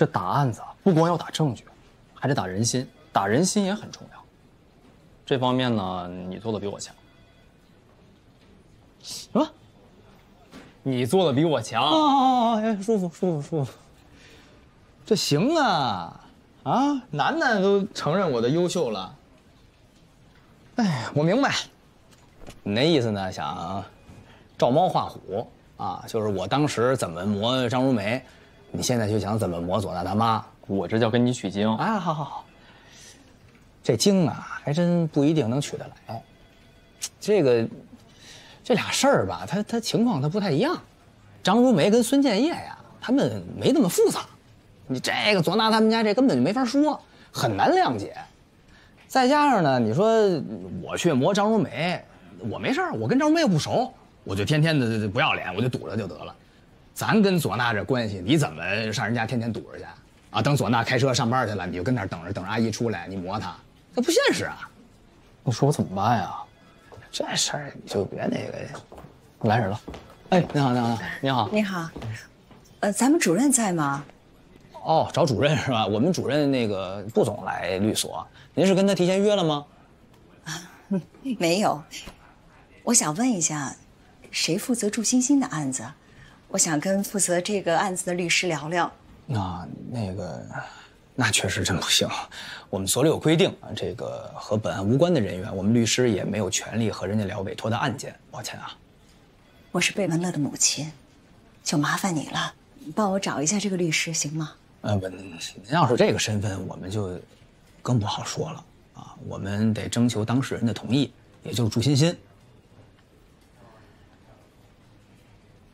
这打案子啊，不光要打证据，还得打人心，打人心也很重要。这方面呢，你做的比我强。什么？你做的比我强？啊，哎，舒服，舒服，舒服。这行啊，啊，楠楠都承认我的优秀了。哎，我明白。你那意思呢？想照猫画虎啊？就是我当时怎么磨张如梅，你现在就想怎么磨左大他妈？我这叫跟你取经啊！好好好，这经啊，还真不一定能取得来。这俩事儿吧，他情况他不太一样。张如梅跟孙建业呀，他们没那么复杂。你这个左大他们家这根本就没法说，很难谅解。再加上呢，你说我去磨张如梅。我没事儿，我跟张如梅又不熟，我就天天的不要脸，我就堵着就得了。咱跟左娜这关系，你怎么上人家天天堵着去啊？等左娜开车上班去了，你就跟那儿等着，等阿姨出来，你磨她，这不现实啊！你说我怎么办呀？这事儿你就别那个，来人了。哎，你好，你好，你好，你好。咱们主任在吗？哦，找主任是吧？我们主任那个布总来律所，您是跟他提前约了吗？没有。我想问一下，谁负责祝欣欣的案子？我想跟负责这个案子的律师聊聊。那确实真不行。我们所里有规定，这个和本案无关的人员，我们律师也没有权利和人家聊委托的案件。抱歉啊。我是贝文乐的母亲，就麻烦你了，帮我找一下这个律师行吗？您要是这个身份，我们就更不好说了啊。我们得征求当事人的同意，也就是祝欣欣。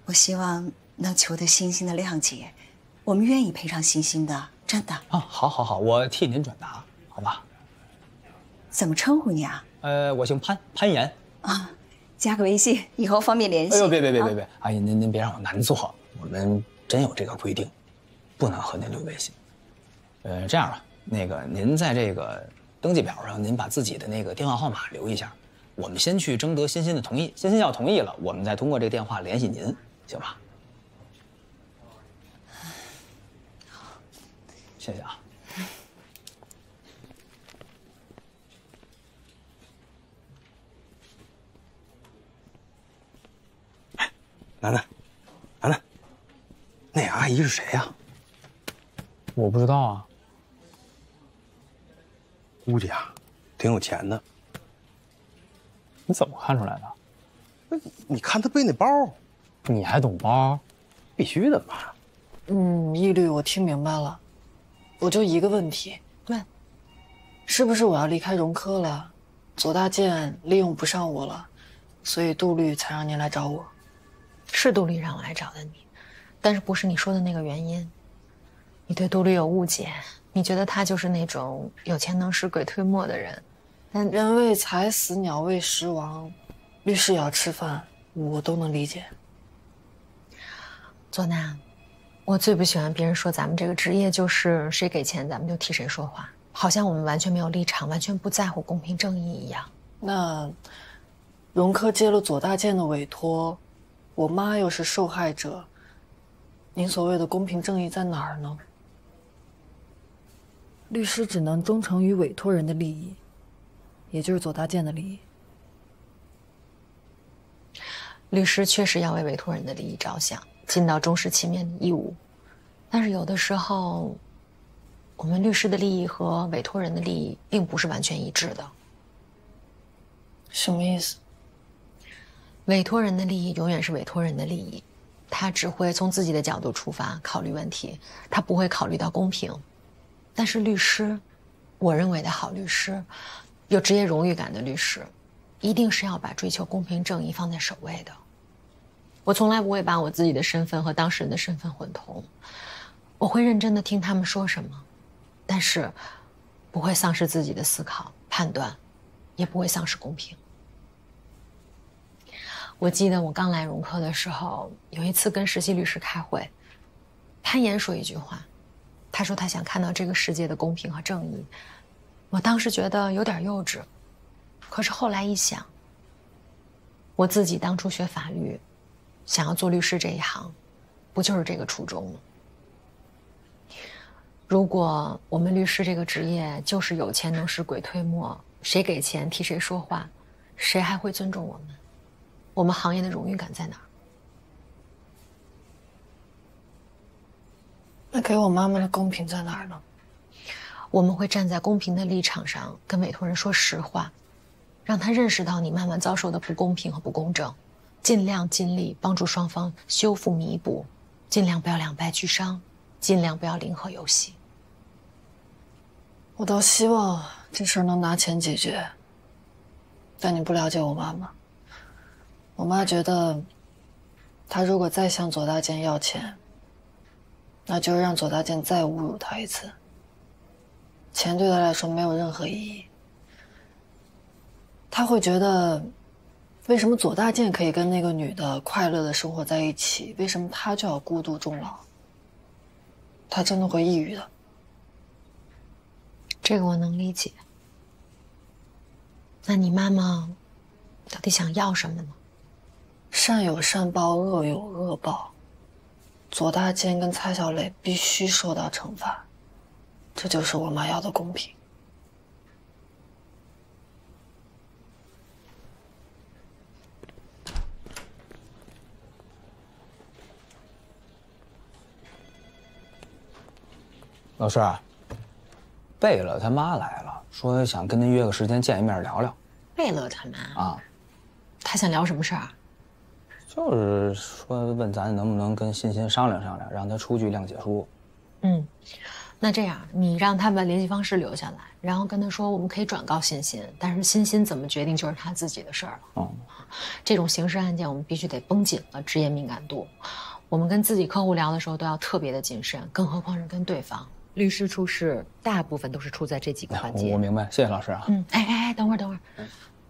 我希望能求得欣欣的谅解，我们愿意赔偿欣欣的，真的。啊，好，好，好，我替您转达，好吧？怎么称呼你啊？我姓潘，潘岩。啊，加个微信，以后方便联系。哎呦，别，阿姨，您别让我难做，我们真有这个规定，不能和您留微信。这样吧，那个您在这个登记表上，您把自己的那个电话号码留一下，我们先去征得欣欣的同意，欣欣要同意了，我们再通过这个电话联系您。行吧，好，谢谢啊。哎，楠楠，那个阿姨是谁呀？我不知道啊。估计啊，挺有钱的。你怎么看出来的？你看她背那包。你还懂包？必须的嘛。一律我听明白了，我就一个问题问：是不是我要离开荣科了？左大建利用不上我了，所以杜律才让您来找我。是杜律让我来找的你，但是不是你说的那个原因？你对杜律有误解，你觉得他就是那种有钱能使鬼推磨的人。但人为财死，鸟为食亡，律师也要吃饭，我都能理解。左楠，我最不喜欢别人说咱们这个职业就是谁给钱咱们就替谁说话，好像我们完全没有立场，完全不在乎公平正义一样。那荣科接了左大建的委托，我妈又是受害者，您所谓的公平正义在哪儿呢？律师只能忠诚于委托人的利益，也就是左大建的利益。律师确实要为委托人的利益着想，尽到忠实其面的义务，但是有的时候，我们律师的利益和委托人的利益并不是完全一致的。什么意思？委托人的利益永远是委托人的利益，他只会从自己的角度出发考虑问题，他不会考虑到公平。但是律师，我认为的好律师，有职业荣誉感的律师，一定是要把追求公平正义放在首位的。我从来不会把我自己的身份和当事人的身份混同，我会认真的听他们说什么，但是不会丧失自己的思考判断，也不会丧失公平。我记得我刚来荣科的时候，有一次跟实习律师开会，潘岩说一句话，他说他想看到这个世界的公平和正义。我当时觉得有点幼稚，可是后来一想，我自己当初学法律想要做律师这一行，不就是这个初衷吗？如果我们律师这个职业就是有钱能使鬼推磨，谁给钱替谁说话，谁还会尊重我们？我们行业的荣誉感在哪儿？那给我妈妈的公平在哪儿呢？我们会站在公平的立场上跟委托人说实话，让他认识到你慢慢遭受的不公平和不公正，尽量尽力帮助双方修复弥补，尽量不要两败俱伤，尽量不要零和游戏。我倒希望这事儿能拿钱解决，但你不了解我妈妈。我妈觉得，她如果再向左大健要钱，那就是让左大健再侮辱她一次。钱对她来说没有任何意义。她会觉得，为什么左大健可以跟那个女的快乐的生活在一起，为什么她就要孤独终老？她真的会抑郁的。这个我能理解。那你妈妈到底想要什么呢？善有善报，恶有恶报。左大健跟蔡小磊必须受到惩罚，这就是我妈要的公平。老师。贝勒他妈来了，说想跟您约个时间见一面聊聊。贝勒他妈啊，他想聊什么事儿？就是说问咱能不能跟欣欣商量商量，让他出具谅解书。嗯，那这样你让他把联系方式留下来，然后跟他说我们可以转告欣欣，但是欣欣怎么决定就是他自己的事儿了。嗯，这种刑事案件我们必须得绷紧了职业敏感度，我们跟自己客户聊的时候都要特别的谨慎，更何况是跟对方。律师出事，大部分都是出在这几个环节。我明白，谢谢老师啊。嗯，哎，等会儿，问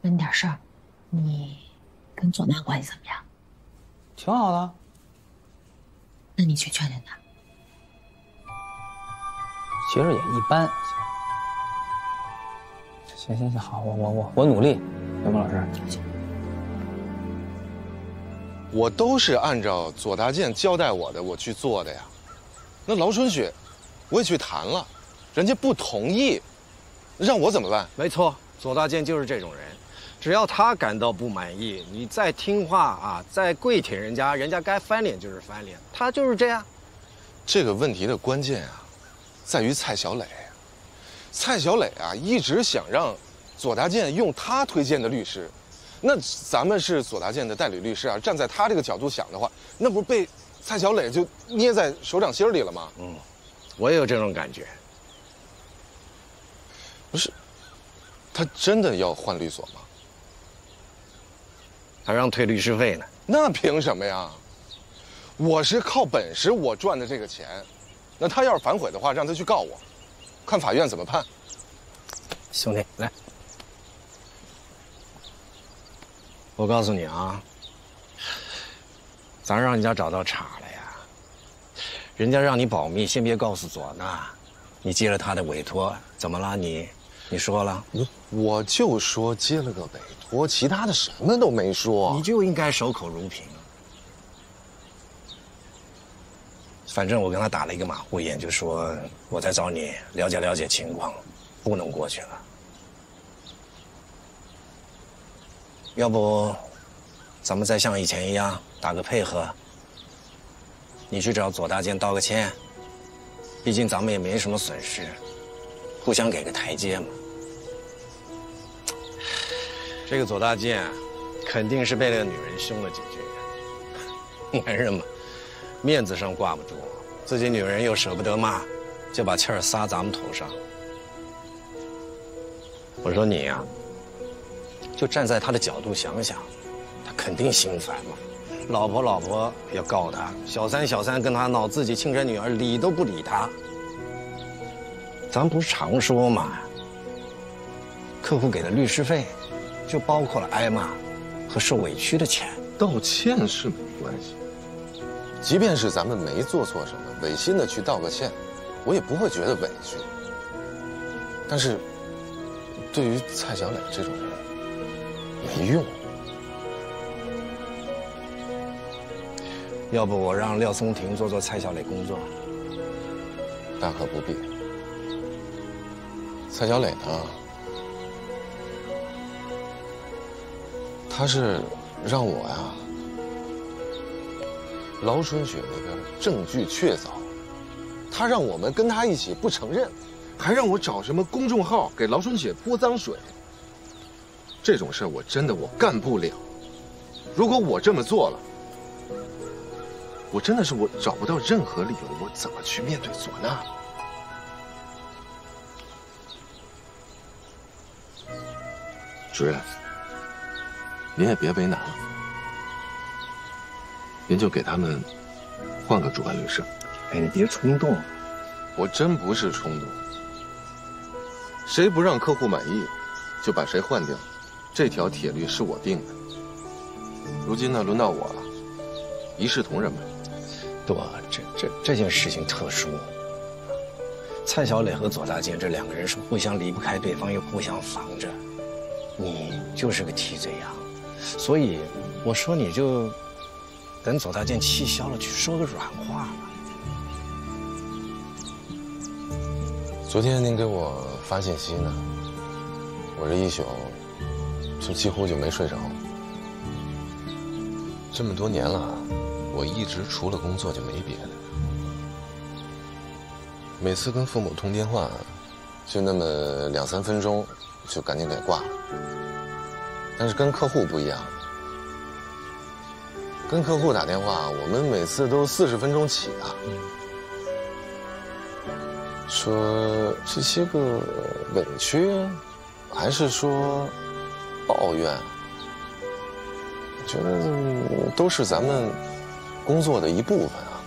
你点事儿，你跟左娜关系怎么样？挺好的。那你去劝劝他。其实也一般。行，好，我努力，刘梦老师。行。我都是按照左大健交代我的，我去做的呀。那劳春雪。我也去谈了，人家不同意，让我怎么办？没错，左大健就是这种人，只要他感到不满意，你再听话啊，再跪舔人家，人家该翻脸就是翻脸，他就是这样。这个问题的关键啊，在于蔡小磊。蔡小磊啊，一直想让左大健用他推荐的律师，那咱们是左大健的代理律师啊，站在他这个角度想的话，那不被蔡小磊就捏在手掌心里了吗？嗯。我也有这种感觉。不是，他真的要换律所吗？他让退律师费呢。那凭什么呀？我是靠本事我赚的这个钱，那他要是反悔的话，让他去告我，看法院怎么判。兄弟，来，我告诉你啊，咱让人家找到茬了。人家让你保密，先别告诉左娜，你接了他的委托，怎么了？你说了？我就说接了个委托，其他的什么都没说。你就应该守口如瓶。反正我跟他打了一个马虎眼，就说我再找你了解了解情况，不能过去了。要不，咱们再像以前一样打个配合。你去找左大健道个歉，毕竟咱们也没什么损失，互相给个台阶嘛。这个左大健肯定是被那个女人凶了几句，男人嘛，面子上挂不住，自己女人又舍不得骂，就把气儿撒咱们头上。我说你呀，就站在他的角度想想，他肯定心烦嘛。老婆要告他，小三跟他闹，自己亲生女儿理都不理他。咱不是常说嘛，客户给的律师费，就包括了挨骂和受委屈的钱。道歉是没关系，即便是咱们没做错什么，违心的去道个歉，我也不会觉得委屈。但是，对于蔡小磊这种人，没用。要不我让廖松婷做做蔡小磊工作。大可不必。蔡小磊呢？他是让我呀，劳春雪那边证据确凿，他让我们跟他一起不承认，还让我找什么公众号给劳春雪泼脏水。这种事儿我真的我干不了。如果我这么做了， 我真的是我找不到任何理由，我怎么去面对唢呐？主任，您也别为难了，您就给他们换个主办律师。哎，你别冲动，我真不是冲动。谁不让客户满意，就把谁换掉，这条铁律是我定的。如今呢，轮到我了，一视同仁吧。 对，这件事情特殊。蔡小磊和左大姐这两个人是互相离不开对方，又互相防着。你就是个替罪羊，所以我说你就等左大姐气消了，去说个软话吧。昨天您给我发信息呢，我这一宿就几乎就没睡着。这么多年了。 我一直除了工作就没别的，每次跟父母通电话，就那么两三分钟，就赶紧给挂了。但是跟客户不一样，跟客户打电话，我们每次都是40分钟起的。说这些个委屈，还是说抱怨，觉得都是咱们 工作的一部分啊，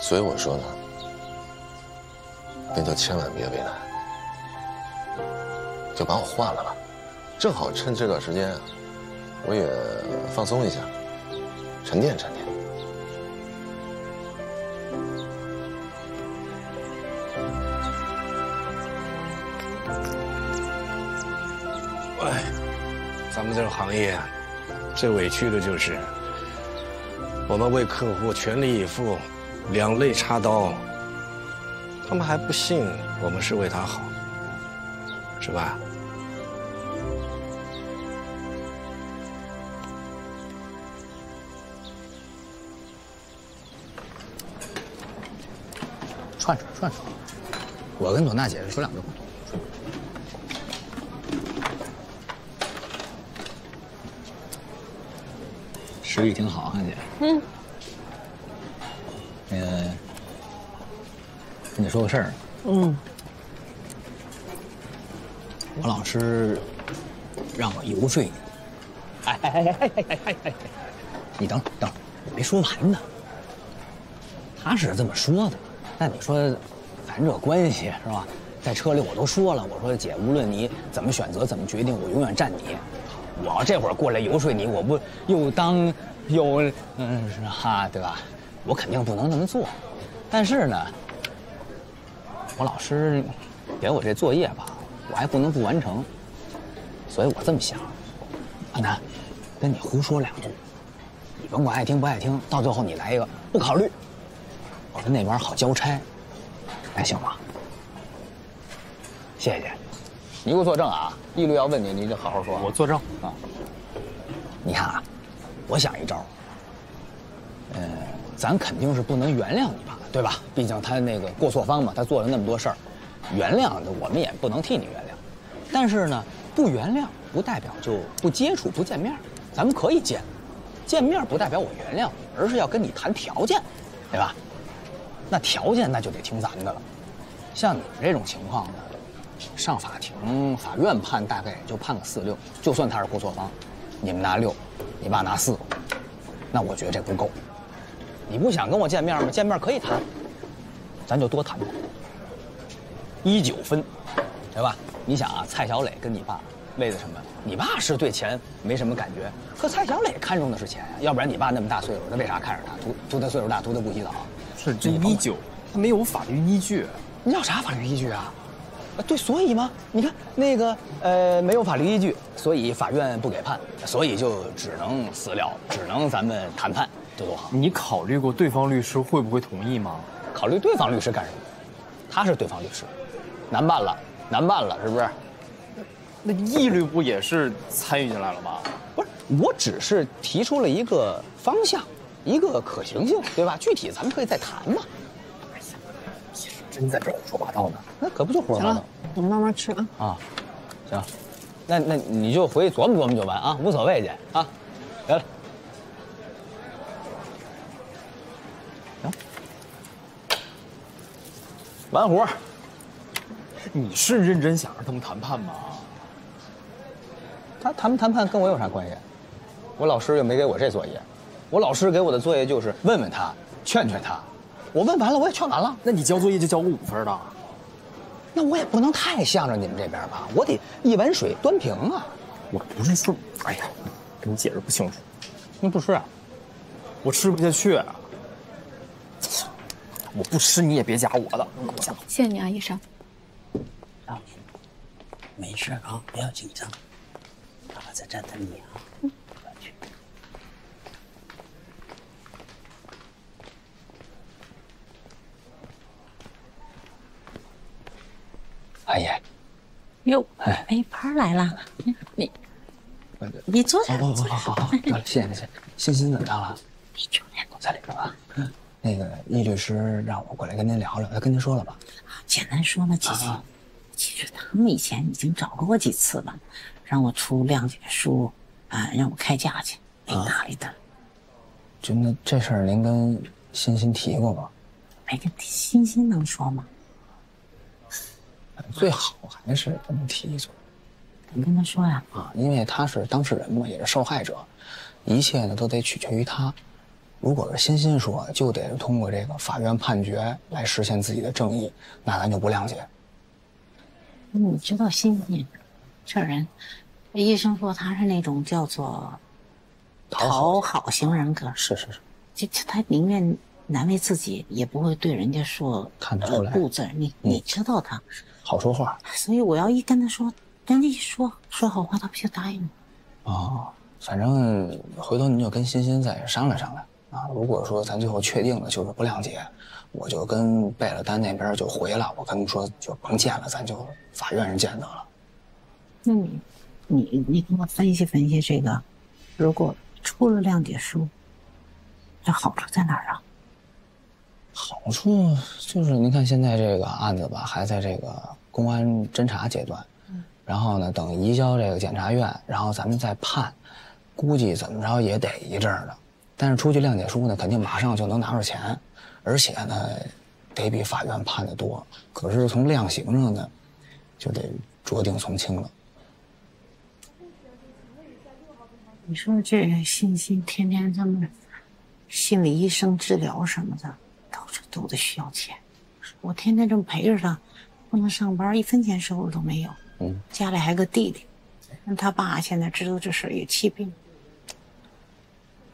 所以我说呢，您就千万别为难，就把我换了吧，正好趁这段时间啊，我也放松一下，沉淀沉淀。哎。 咱们这个行业，最委屈的就是，我们为客户全力以赴，两肋插刀，他们还不信我们是为他好，是吧？串串串串，我跟董大姐说两句话。 食欲挺好，汉姐。嗯。那个，跟你说个事儿。嗯。我老师让我游说你。哎！你等会儿，没说完呢。他是这么说的，但你说，咱这关系是吧？在车里我都说了，我说姐，无论你怎么选择，怎么决定，我永远站你。 我要这会儿过来游说你，我不又当又哈，对吧？我肯定不能那么做。但是呢，我老师给我这作业吧，我还不能不完成。所以我这么想，安南，跟你胡说两句，你甭管爱听不爱听，到最后你来一个不考虑，我跟那边好交差，还行吗？谢谢。 你给我作证啊！一律要问你，你得好好说。我作证啊！你看啊，我想一招。咱肯定是不能原谅你吧，对吧？毕竟他那个过错方嘛，他做了那么多事儿，原谅我们也不能替你原谅。但是呢，不原谅不代表就不接触、不见面。咱们可以见，见面不代表我原谅你，而是要跟你谈条件，对吧？那条件那就得听咱的了。像你们这种情况呢？ 上法庭，法院判大概也就判个4-6，就算他是过错方，你们拿6，你爸拿4，那我觉得这不够。你不想跟我见面吗？见面可以谈，咱就多谈谈。19分，对吧？你想啊，蔡小磊跟你爸为了什么？你爸是对钱没什么感觉，可蔡小磊看重的是钱呀，要不然你爸那么大岁数，他为啥看着他？图他岁数大，图他不洗澡？是这19，他没有法律依据。你要啥法律依据啊？ 对，所以嘛，你看那个没有法律依据，所以法院不给判，所以就只能私了，只能咱们谈判。这多好。你考虑过对方律师会不会同意吗？考虑对方律师干什么？他是对方律师，难办了，难办了，是不是？那义律不也是参与进来了吗？不是，我只是提出了一个方向，一个可行性，对吧？具体咱们可以再谈嘛。哎呀，你真在这胡说八道呢？那可不就胡说八道？我慢慢吃啊。啊，行。 那你就回去琢磨琢磨就完啊，无所谓去啊，得了。行，完活。你是认真想让他们谈判吗？他们谈判跟我有啥关系？我老师又没给我这作业，我老师给我的作业就是问问他，劝劝他。我问完了，我也劝完了。那你交作业就交5分的。 那我也不能太向着你们这边吧，我得一碗水端平啊！我不是说，哎呀，跟你解释不清楚。那不吃啊？我吃不下去啊！我不吃你也别夹我的。行，谢谢你啊，医生。啊，没事啊，不要紧张。爸爸在这等你啊。嗯。不要去。阿姨，哟，哎，潘来了，你坐下，坐下，好，得了，谢谢，谢谢。欣欣怎么样了？你去那个在里边吧。那个易律师让我过来跟您聊聊，他跟您说了吧？啊，简单说嘛，姐姐，其实他们以前已经找过我几次了，让我出谅解书，啊，让我开价去，没搭理他。就那这事儿，您跟欣欣提过吗？没跟欣欣能说吗？ 最好还是跟他提一嘴，你跟他说呀啊，因为他是当事人嘛，也是受害者，一切呢都得取决于他。如果是欣欣说，就得通过这个法院判决来实现自己的正义，那咱就不谅解。你知道欣欣这人，医生说他是那种叫做讨好型人格，是是是，就他宁愿难为自己，也不会对人家说看得出来不字。你知道他。 好说话，所以我要一跟他说，跟他一说好话，他不就答应吗？哦，反正回头你就跟欣欣再商量商量啊。如果说咱最后确定了就是不谅解，我就跟贝勒丹那边就回了，我跟他们说就甭见了，咱就法院上见得了。那你给我分析分析这个，如果出了谅解书，这好处在哪儿啊？ 好处就是，您看现在这个案子吧，还在这个公安侦查阶段，然后呢，等移交这个检察院，然后咱们再判，估计怎么着也得一阵儿的。但是出具谅解书呢，肯定马上就能拿着钱，而且呢，得比法院判的多。可是从量刑上呢，就得酌定从轻了。你说这欣欣天天这么心理医生治疗什么的。 都得需要钱，我天天这么陪着他，不能上班，一分钱收入都没有。嗯，家里还个弟弟，那他爸现在知道这事儿也气病。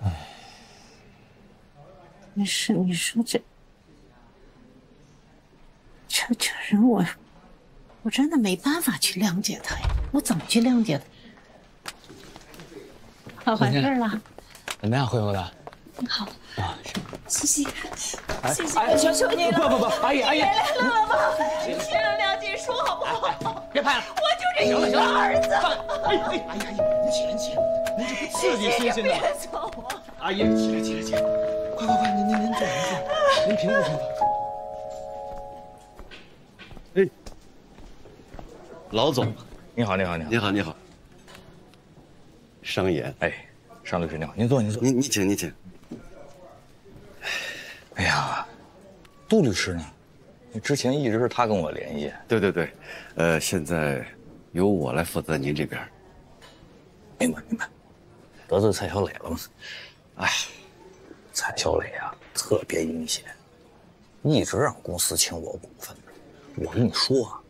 哎，你说这人我真的没办法去谅解他呀，我怎么去谅解他？完事儿了，怎么样，恢复的？ 好啊，谢谢，谢谢，求求您了！不，阿姨，别来了，老婆，签了谅解书好不好？别拍了，我就这一个儿子。哎呀，您起来，您起来，您这不刺激欣欣的。别走啊！阿姨，起来，快，您坐，您平复平复。哎，老总，你好，商言，哎，商律师你好，您坐，您请。 哎呀，杜律师呢？之前一直是他跟我联系。对，现在由我来负责您这边。明白。得罪蔡小磊了吗？哎，蔡小磊啊，特别阴险，一直让公司清我股份。我跟你说啊，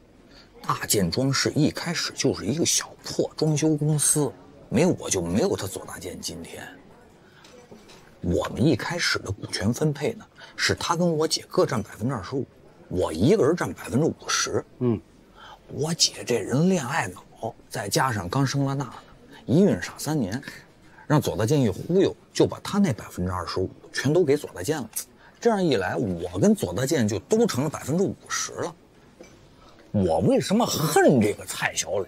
大建装饰一开始就是一个小破装修公司，没有我就没有他左大建今天。 我们一开始的股权分配呢，是他跟我姐各占25%，我一个人占50%。嗯，我姐这人恋爱脑，再加上刚生了娜娜，一孕傻3年，让左大健一忽悠，就把他那25%全都给左大健了。这样一来，我跟左大健就都成了50%了。我为什么恨这个蔡小磊？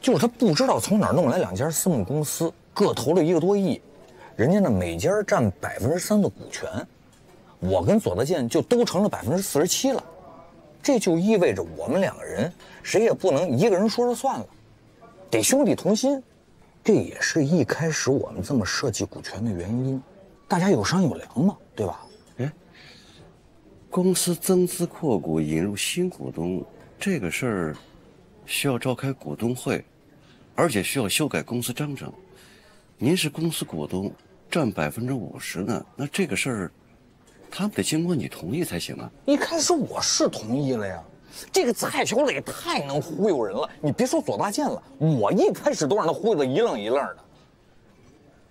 就是他不知道从哪儿弄来2家私募公司，各投了1个多亿，人家呢每家占3%的股权，我跟左大健就都成了47%了。这就意味着我们2个人谁也不能一个人说了算了，得兄弟同心。这也是一开始我们这么设计股权的原因，大家有商有量嘛，对吧？哎，公司增资扩股引入新股东这个事儿，需要召开股东会，而且需要修改公司章程。您是公司股东，占50%呢，那这个事儿，他们得经过你同意才行啊。一开始我是同意了呀。这个蔡小磊太能忽悠人了，你别说左大健了，我一开始都让他忽悠得一愣一愣的。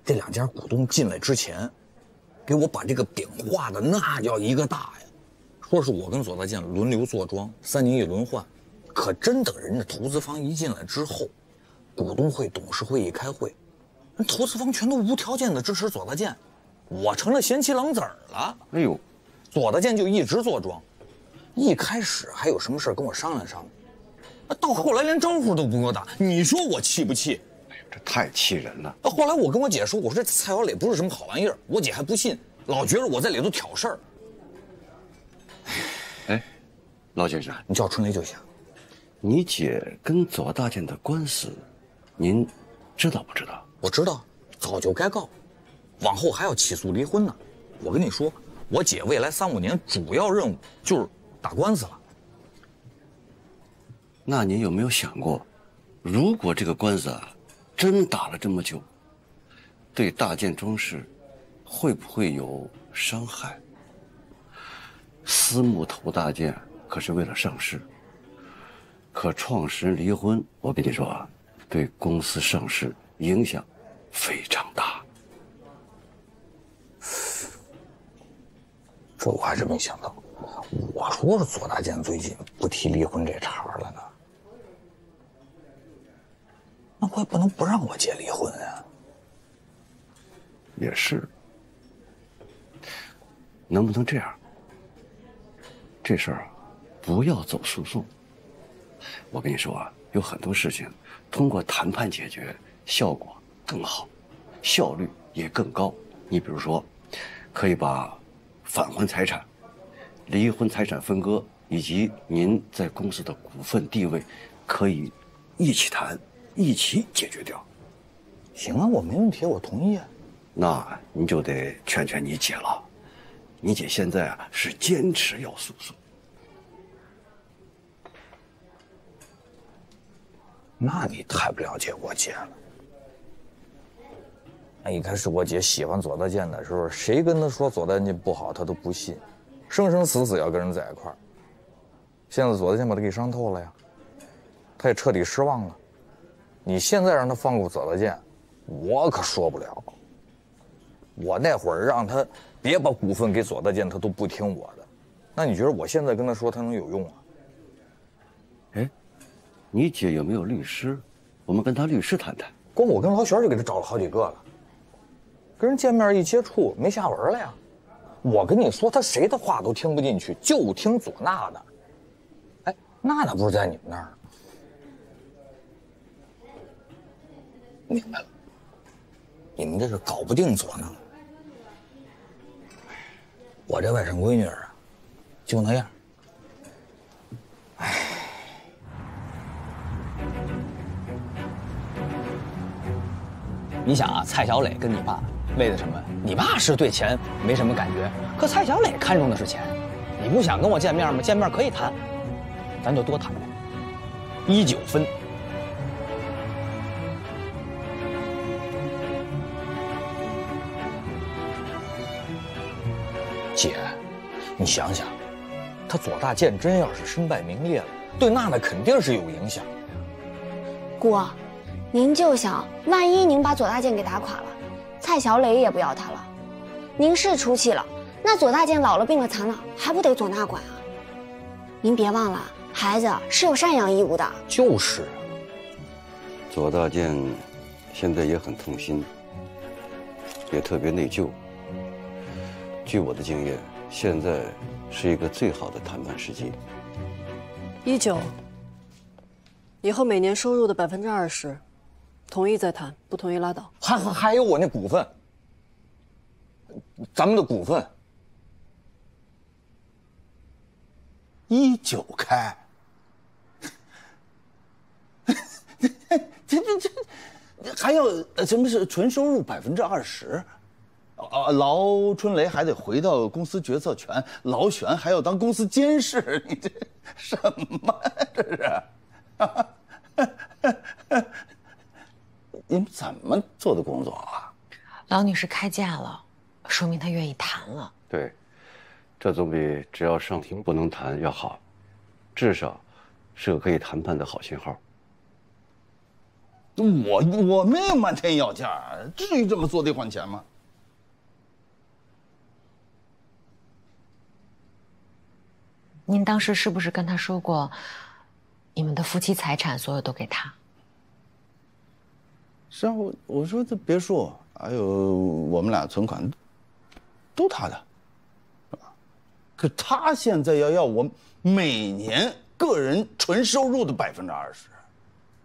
这2家股东进来之前，给我把这个饼画的那叫一个大呀，说是我跟左大健轮流坐庄，3年一轮换。可真等人家投资方一进来之后，股东会、董事会一开会，人投资方全都无条件的支持左大健，我成了贤妻良子了。哎呦，左大健就一直坐庄。一开始还有什么事跟我商量商量，到后来连招呼都不给我打，你说我气不气？哎呦，这太气人了！后来我跟我姐说，我说这蔡小磊不是什么好玩意儿，我姐还不信，老觉着我在里头挑事儿。哎，老先生，你叫春雷就行。你姐跟左大健的官司，您知道不知道？我知道，早就该告，往后还要起诉离婚呢。我跟你说，我姐未来3-5年主要任务就是打官司了。那您有没有想过，如果这个官司啊真打了这么久，对大健庄氏会不会有伤害？私募投大健可是为了上市，可创始人离婚，我跟你说啊，对公司上市影响非常大。这我还真没想到。我说是左大健最近不提离婚这茬了呢，那我也不能不让我姐离婚啊。也是，能不能这样？这事儿啊，不要走诉讼。我跟你说啊，有很多事情通过谈判解决，效果更好，效率也更高。你比如说，可以把返还财产、离婚财产分割以及您在公司的股份地位，可以一起谈，一起解决掉。行啊，我没问题，我同意啊。那你就得劝劝你姐了，你姐现在啊是坚持要诉讼。那你太不了解我姐了。那一开始我姐喜欢左大健的时候，谁跟她说左大健不好，她都不信。生生死死要跟人在一块儿，现在左大健把他给伤透了呀，他也彻底失望了。你现在让他放过左大健，我可说不了。我那会儿让他别把股份给左大健，他都不听我的。那你觉得我现在跟他说，他能有用啊？哎，你姐有没有律师？我们跟他律师谈谈。光我跟老雪就给他找了好几个了，跟人见面一接触没下文了呀。我跟你说，他谁的话都听不进去，就听左娜的。哎，娜娜不是在你们那儿？明白了，你们这是搞不定左娜。我这外甥闺女啊，就那样。哎。你想啊，蔡小磊跟你爸。为了什么？你爸是对钱没什么感觉，可蔡小磊看中的是钱。你不想跟我见面吗？见面可以谈，咱就多谈谈。19分。姐，你想想，他左大健真要是身败名裂了，对娜娜肯定是有影响。姑，您就想，万一您把左大健给打垮了，蔡小磊也不要他了，您是出气了，那左大健老了病了残了，还不得左娜管啊？您别忘了，孩子是有赡养义务的。就是啊，左大健现在也很痛心，也特别内疚。据我的经验，现在是一个最好的谈判时机。19，以后每年收入的20%，同意再谈，不同意拉倒。还有我那股份，咱们的股份。19开。 这还有什么是纯收入20%？啊，劳春雷还得回到公司决策权，劳旋还要当公司监事，你这什么这是？啊、你们怎么做的工作啊？劳女士开价了，说明她愿意谈了。对，这总比只要上庭不能谈要好，至少是个可以谈判的好信号。 我没有漫天要价，至于这么坐地还钱吗？您当时是不是跟他说过，你们的夫妻财产所有都给他？是啊，我说这别墅，还有我们俩存款，都他的，可他现在要我每年个人纯收入的20%。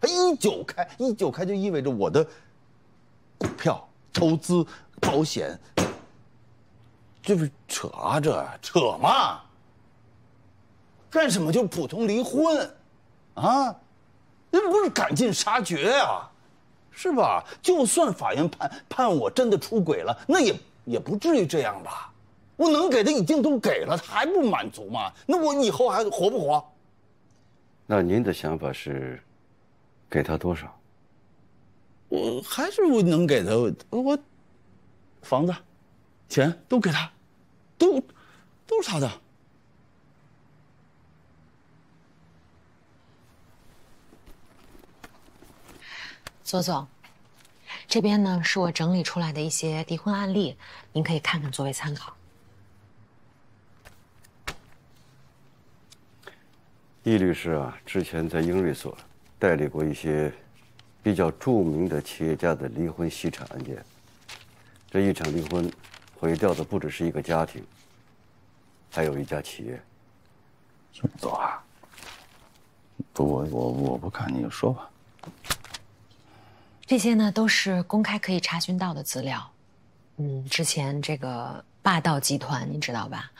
他19开就意味着我的股票、投资、保险，这不扯啊，这扯嘛！干什么就普通离婚，啊，那不是赶尽杀绝啊，是吧？就算法院判我真的出轨了，那也不至于这样吧？我能给的已经都给了，还不满足吗？那我以后还活不活？那您的想法是？ 给他多少？我还是我能给他，我房子、钱都给他，都是他的。左总，这边呢是我整理出来的一些离婚案例，您可以看看作为参考。易律师啊，之前在英瑞所。 代理过一些比较著名的企业家的离婚析产案件，这一场离婚毁掉的不只是一个家庭，还有一家企业。宋总啊，不，我不看你就说吧。这些呢都是公开可以查询到的资料。之前这个霸道集团你知道吧？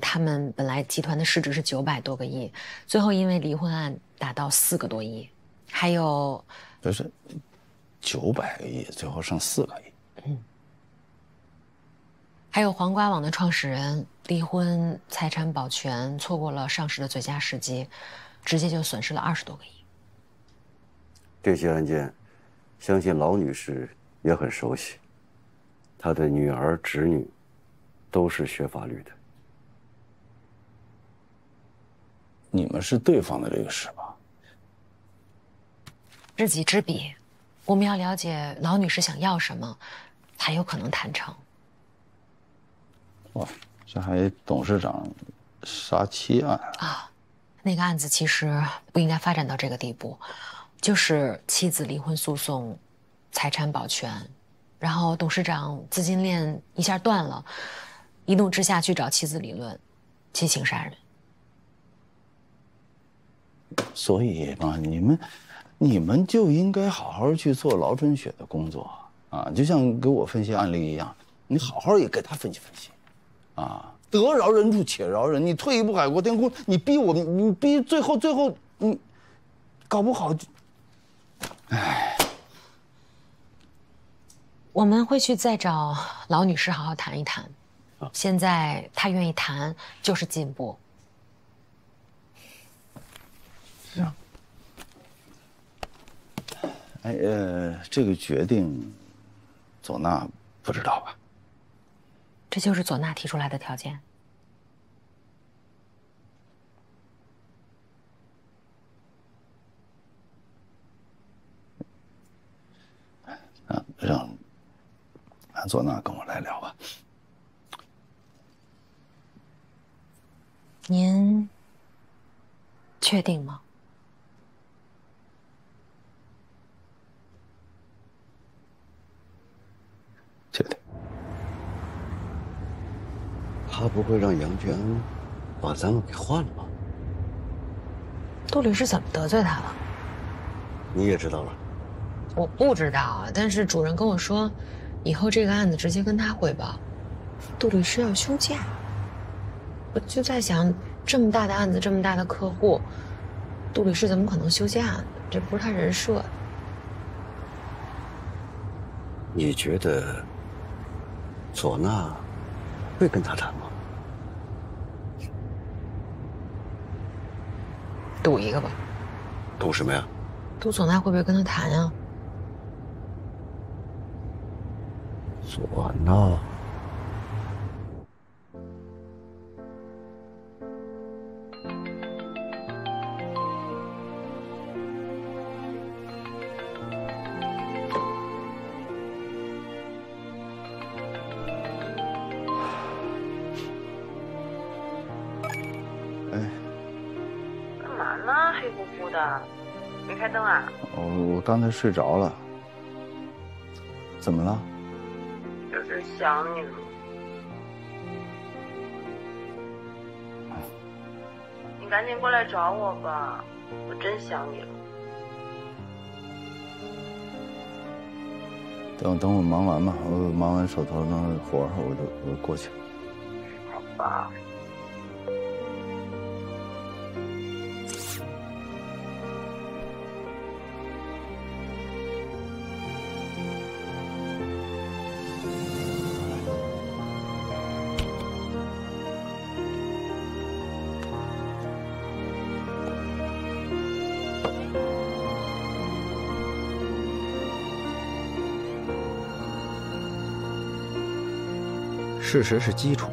他们本来集团的市值是900多个亿，最后因为离婚案。 达到4个多亿，还有，不是900个亿，最后剩4个亿。还有黄瓜网的创始人离婚财产保全，错过了上市的最佳时机，直接就损失了20多个亿。这些案件，相信劳女士也很熟悉，她的女儿、侄女，都是学法律的。 你们是对方的律师吧？知己知彼，我们要了解劳女士想要什么，才有可能谈成。哇，这还董事长杀妻案啊！那个案子其实不应该发展到这个地步，就是妻子离婚诉讼、财产保全，然后董事长资金链一下断了，一怒之下去找妻子理论，激情杀人。 所以嘛，你们就应该好好去做劳春雪的工作啊！就像给我分析案例一样，你好好也给他分析分析，啊，得饶人处且饶人，你退一步海阔天空，你逼我，你逼最后你搞不好，哎，我们会去再找劳女士好好谈一谈，现在她愿意谈就是进步。 哎这个决定，左娜不知道吧？这就是左娜提出来的条件。啊，让左娜跟我来聊吧。您确定吗？ 谢谢。他不会让杨娟把咱们给换了吧？杜律师怎么得罪他了？你也知道了？我不知道，但是主任跟我说，以后这个案子直接跟他汇报。杜律师要休假。我就在想，这么大的案子，这么大的客户，杜律师怎么可能休假呢？这不是他人设。你觉得唢呐会跟他谈吗？赌一个吧。赌什么呀？赌唢呐会不会跟他谈啊？唢呐。 刚才睡着了，怎么了？就是想你了。你赶紧过来找我吧，我真想你了。等我忙完吧，我忙完手头的活儿，我过去。好吧。 事实是基础，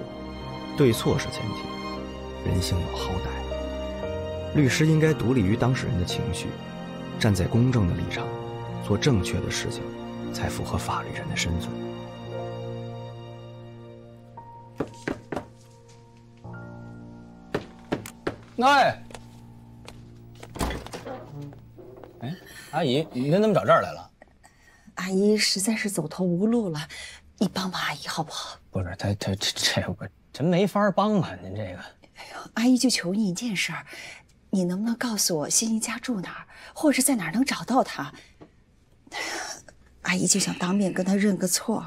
对错是前提，人性有好歹。律师应该独立于当事人的情绪，站在公正的立场，做正确的事情，才符合法律人的身份。哎，阿姨，您怎么找这儿来了？阿姨实在是走投无路了。 你帮帮阿姨好不好？不是，这我真没法帮啊！您这个，哎呦，阿姨就求你一件事儿，你能不能告诉我欣怡家住哪儿，或者在哪儿能找到她？阿姨就想当面跟她认个错，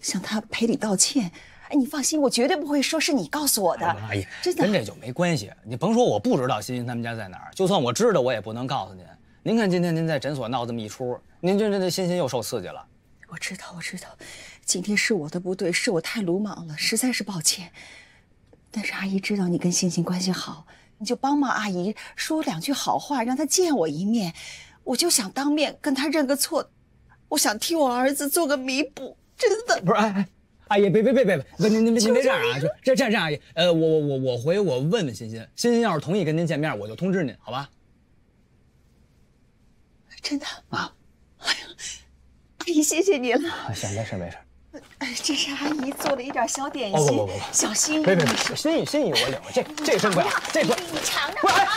向她赔礼道歉。哎，你放心，我绝对不会说是你告诉我的。哎、阿姨，真的跟这就没关系。你甭说我不知道欣怡他们家在哪儿，就算我知道，我也不能告诉您。您看今天您在诊所闹这么一出，您这欣又受刺激了。我知道，我知道。 今天是我的不对，是我太鲁莽了，实在是抱歉。但是阿姨知道你跟欣欣关系好，你就帮忙阿姨说两句好话，让她见我一面。我就想当面跟她认个错，我想替我儿子做个弥补，真的。不是，哎，阿姨别，您别这样啊！这样，阿姨，我回我问问欣欣要是同意跟您见面，我就通知您，好吧？真的啊！哎呀，阿姨谢谢您了。行，没事。 哎，这是阿姨做了一点小点心，不，小心意。别，心意我领了，这真不要，这不，你尝尝啊。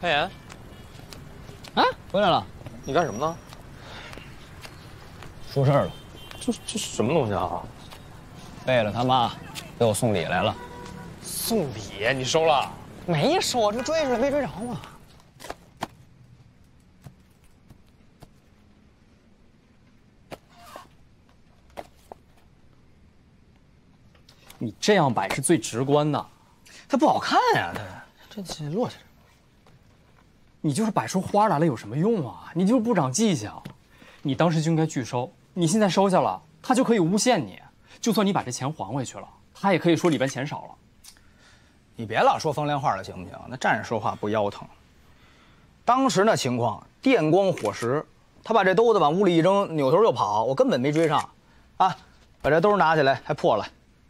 佩妍，啊，回来了！你干什么呢？出事了！这什么东西啊？贝勒他妈给我送礼来了。送礼？你收了？没收，这不追着没追着吗？你这样摆是最直观的，它不好看呀！它这落下来。 你就是摆出花来了有什么用啊？你就是不长记性，你当时就应该拒收。你现在收下了，他就可以诬陷你。就算你把这钱还回去了，他也可以说里边钱少了。你别老说风凉话了，行不行？那站着说话不腰疼。当时那情况电光火石，他把这兜子往屋里一扔，扭头就跑，我根本没追上。啊，把这兜拿起来还破了。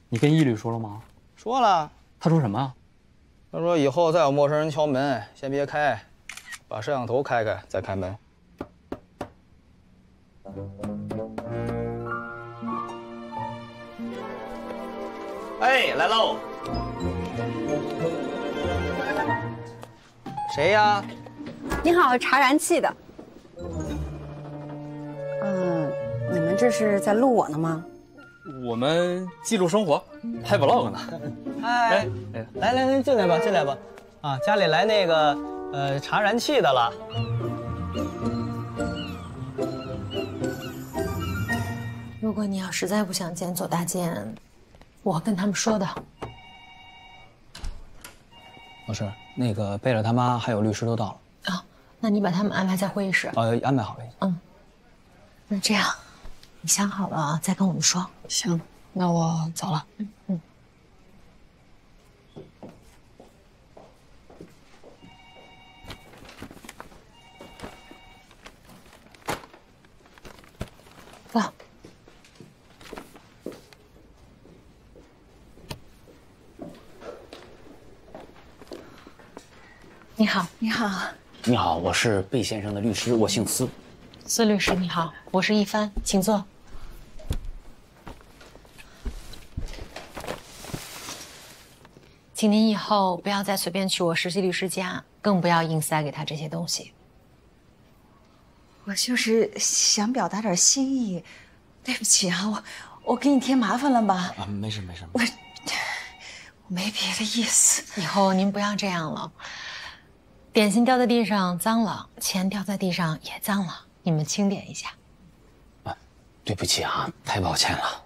你跟一律说了吗？说了。他说什么呀？他说以后再有陌生人敲门，先别开，把摄像头开开再开门。哎，来喽。 谁呀？你好，查燃气的。你们这是在录我呢吗？我们记录生活，拍 vlog 呢。哎，来来来，进来吧，进来吧。啊，家里来那个查燃气的了。如果你要实在不想见左大建，我跟他们说的。 老师，那个贝勒他妈还有律师都到了啊，那你把他们安排在会议室。安排好了已经。嗯，那这样，你想好了啊，再跟我们说。行，那我走了。嗯嗯。爸。 你好，你好，你好，我是贝先生的律师，我姓司。司律师，你好，我是一帆，请坐。请您以后不要再随便去我实习律师家，更不要硬塞给他这些东西。我就是想表达点心意，对不起啊，我给你添麻烦了吧？啊，没事没事，我没别的意思。以后您不要这样了。 点心掉在地上脏了，钱掉在地上也脏了，你们清点一下。啊，对不起啊，太抱歉了，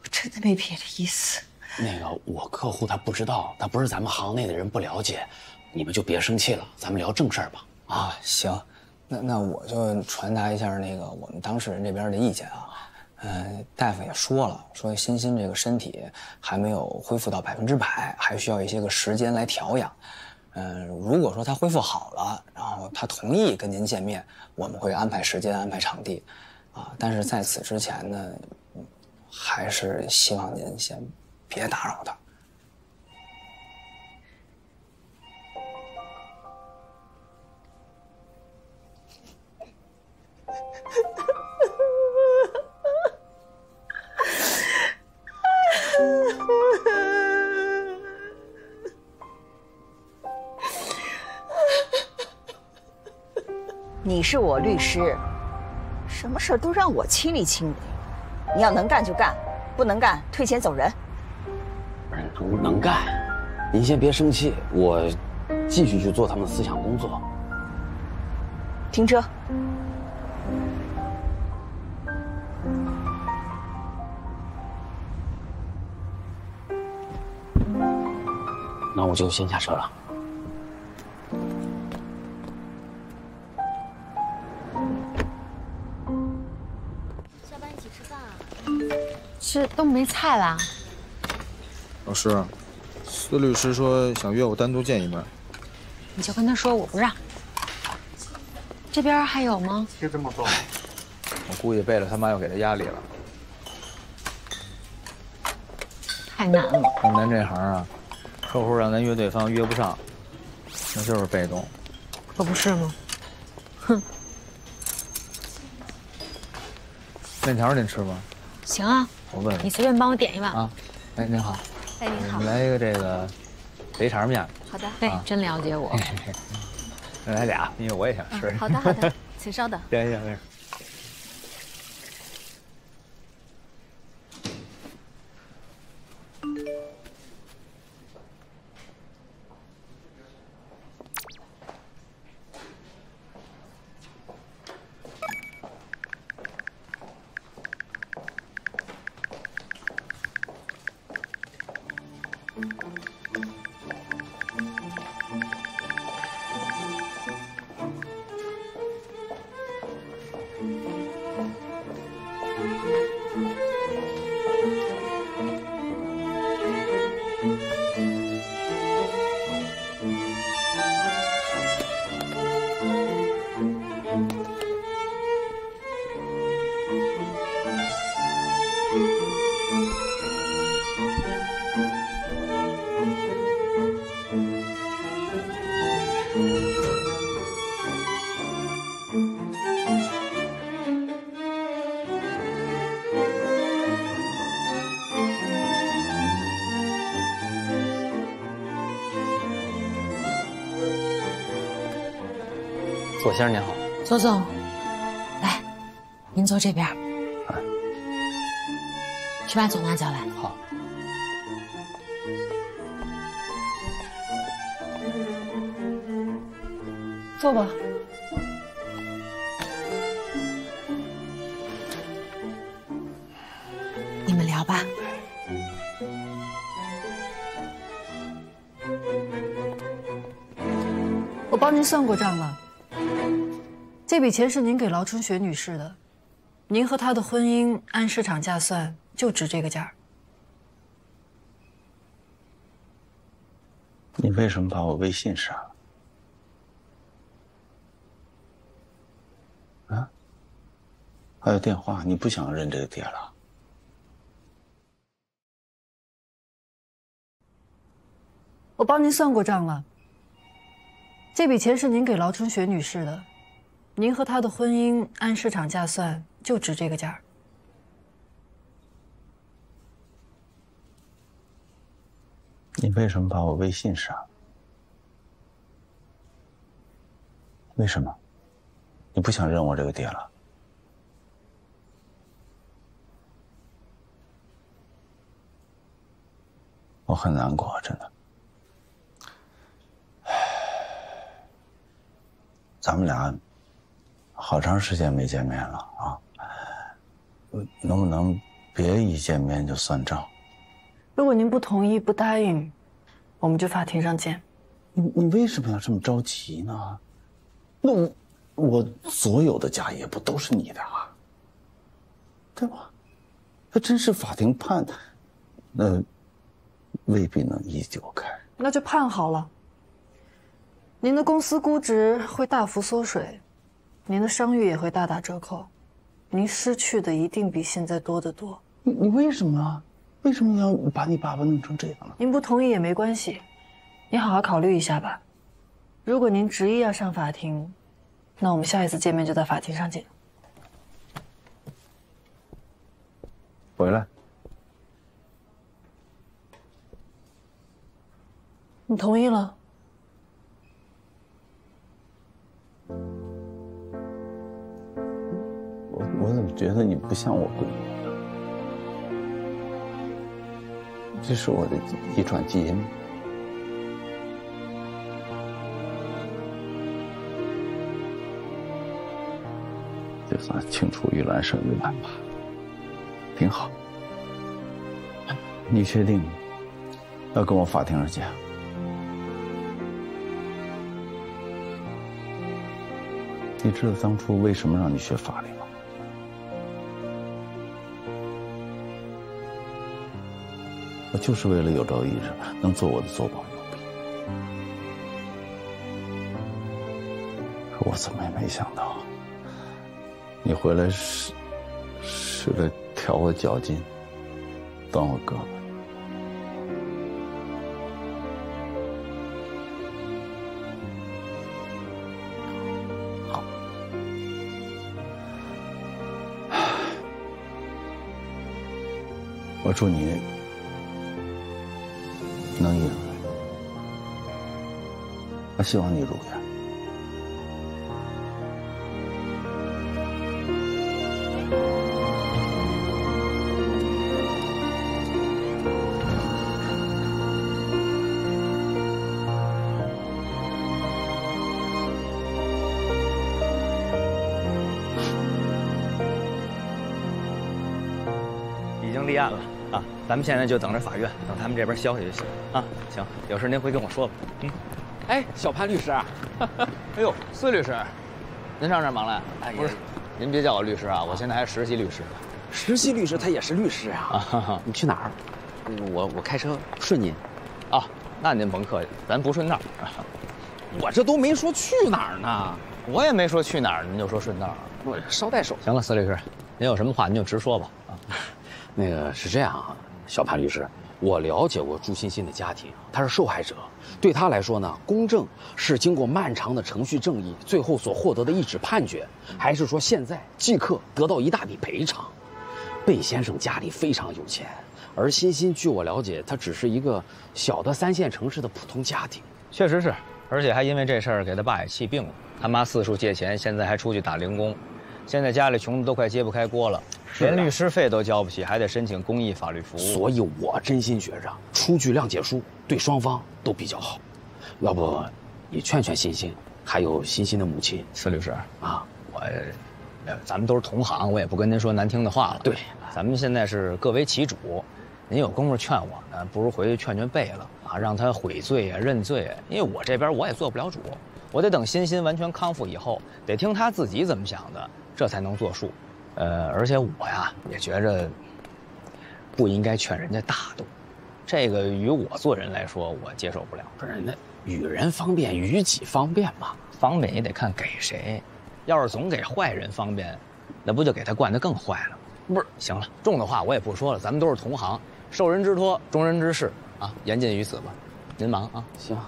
我真的没别的意思。那个我客户他不知道，他不是咱们行内的人，不了解，你们就别生气了，咱们聊正事儿吧。啊，行，那我就传达一下那个我们当事人这边的意见啊。大夫也说了，说欣欣这个身体还没有恢复到100%，还需要一些个时间来调养。 如果说他恢复好了，然后他同意跟您见面，我们会安排时间、安排场地，啊，但是在此之前呢，还是希望您先别打扰他。你是我律师，什么事儿都让我亲力亲为。你要能干就干，不能干退钱走人。能干，您先别生气，我继续去做他们思想工作。停车。那我就先下车了。 这都没菜啦。老师，司律师说想约我单独见一面，你就跟他说我不让。这边还有吗？就这么多。我估计贝勒他妈又给他压力了。太难了。干咱这行啊，客户让咱约对方约不上，那就是被动。可不是吗？哼。面条您吃吗？行啊。 我问你随便帮我点一碗啊！哎，您好，哎，您好，来一个这个肥肠面。好的，哎，真了解我。来俩，因为我也想吃。好的，好的，请稍等。行行行。左先生您好，左总，来，您坐这边。哎，去把左妈叫来。好。坐吧。你们聊吧。 我帮您算过账了，这笔钱是您给劳春雪女士的，您和她的婚姻按市场价算就值这个价。你为什么把我微信删了？啊？还有电话，你不想认这个爹了？我帮您算过账了。 这笔钱是您给劳春雪女士的，您和她的婚姻按市场价算就值这个价。你为什么把我微信删？为什么？你不想认我这个爹了？我很难过，真的。 咱们俩好长时间没见面了啊，能不能别一见面就算账？如果您不同意、不答应，我们就法庭上见。你为什么要这么着急呢？那我所有的家业不都是你的啊？对吧？要真是法庭判，那未必能一九开。那就判好了。 您的公司估值会大幅缩水，您的商誉也会大打折扣，您失去的一定比现在多得多。你为什么？为什么要把你爸爸弄成这样呢？您不同意也没关系，您好好考虑一下吧。如果您执意要上法庭，那我们下一次见面就在法庭上见。回来。你同意了？ 我怎么觉得你不像我闺女？这是我的遗传基因。就算青出于蓝胜于蓝吧，挺好。你确定要跟我法庭上见？ 你知道当初为什么让你学法律吗？我就是为了有朝一日能做我的左膀右臂。可我怎么也没想到，你回来是来挑我脚筋，断我胳膊。 我祝你能一如愿，我希望你如愿。已经立案了。 啊，咱们现在就等着法院，等他们这边消息就行啊。行，有事您回跟我说吧。嗯，哎，小潘律师啊，哎呦，孙律师，您上这儿忙来？哎，不是，您别叫我律师啊，我现在还实习律师呢。实习律师他也是律师啊。啊，你去哪儿？我开车顺您。啊，那您甭客气，咱不顺道。我这都没说去哪儿呢，我也没说去哪儿，您就说顺道。我捎带手。行了，孙律师，您有什么话您就直说吧。啊。 那个是这样啊，小潘律师，我了解过朱欣欣的家庭，她是受害者。对她来说呢，公正是经过漫长的程序正义最后所获得的一纸判决，还是说现在即刻得到一大笔赔偿？贝先生家里非常有钱，而欣欣据我了解，她只是一个小的3线城市的普通家庭。确实是，而且还因为这事儿给她爸也气病了。他妈四处借钱，现在还出去打零工，现在家里穷的都快揭不开锅了，连律师费都交不起，还得申请公益法律服务。所以我真心觉着出具谅解书对双方都比较好，要不你劝劝欣欣，还有欣欣的母亲。司律师啊，咱们都是同行，我也不跟您说难听的话了。对，咱们现在是各为其主，您有功夫劝我呢，不如回去劝劝贝勒啊，让他悔罪啊、认罪啊。因为我这边我也做不了主，我得等欣欣完全康复以后，得听他自己怎么想的，这才能作数。而且我呀也觉着不应该劝人家大度，这个于我做人来说，我接受不了。不是，那与人方便，与己方便嘛，方便也得看给谁。 要是总给坏人方便，那不就给他惯得更坏了？不是，行了，重的话我也不说了，咱们都是同行，受人之托，忠人之事啊，言尽于此吧。您忙啊，行。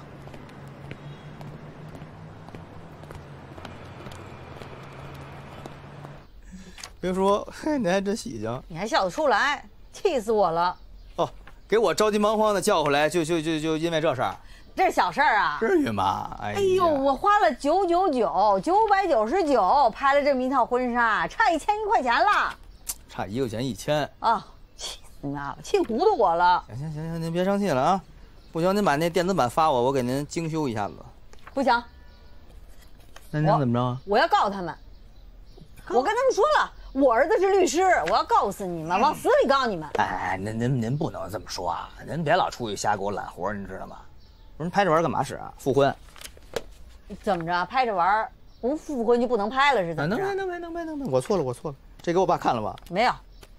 别说，嘿，您还真喜庆，你还笑得出来，气死我了！哦，给我着急忙慌的叫回来，就因为这事儿。 这是小事儿啊，至于吗？哎呦，我花了999拍了这么一套婚纱，差1000块钱了，差1块钱1000啊！气死你妈了，气糊涂我了！行，您别生气了啊，不行您把那电子版发我，我给您精修一下子。不行，那您怎么着啊？我要告他们，我跟他们说了，我儿子是律师，我要告诉你们，往死里告你们！哎，您不能这么说啊，您别老出去瞎给我揽活，您知道吗？ 我说拍这玩意儿干嘛使啊？复婚？怎么着？拍这玩意儿不复婚就不能拍了是怎么着？能拍！我错了，这给我爸看了吧？没有，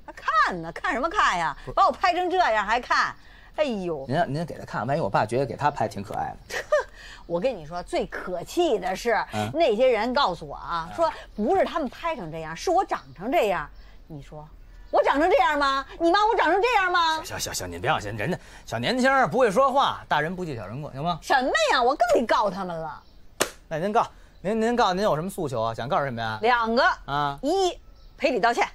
还看呢？看什么看呀？把我拍成这样还看？哎呦！您给他看，万一我爸觉得给他拍挺可爱的。我跟你说，最可气的是、那些人告诉我啊，说不是他们拍成这样，是我长成这样。你说？ 我长成这样吗？你妈我长成这样吗？行，您别往心，人家小年轻不会说话，大人不计小人过，行吗？什么呀，我更得告他们了。那您告您告您有什么诉求啊？想告什么呀？2个啊，一赔礼道歉，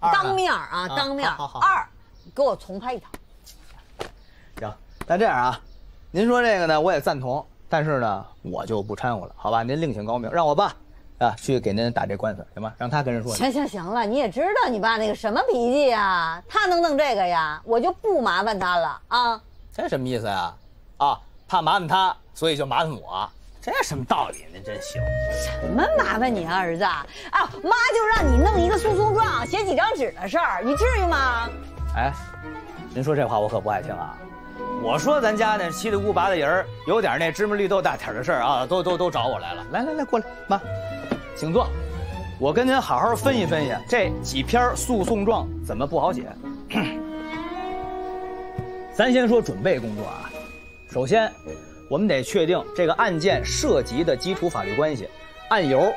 当面啊，当面。二，给我重拍一套。行，那这样啊，您说这个呢，我也赞同，但是呢，我就不掺和了，好吧？您另请高明，让我爸。 啊，去给您打这官司行吗？让他跟人说。行了，你也知道你爸那个什么脾气呀，他能弄这个呀，我就不麻烦他了啊。这什么意思呀？啊，怕麻烦他，所以就麻烦我，这什么道理呢？真行。什么麻烦你啊，儿子？啊，妈就让你弄一个诉讼状，写几张纸的事儿，你至于吗？哎，您说这话我可不爱听啊。我说咱家那七里姑八的人，有点那芝麻绿豆大点的事儿啊，都找我来了。来，过来，妈。 请坐，我跟您好好分析分析这几篇诉讼状怎么不好写。咱先说准备工作啊，首先我们得确定这个案件涉及的基础法律关系、案由，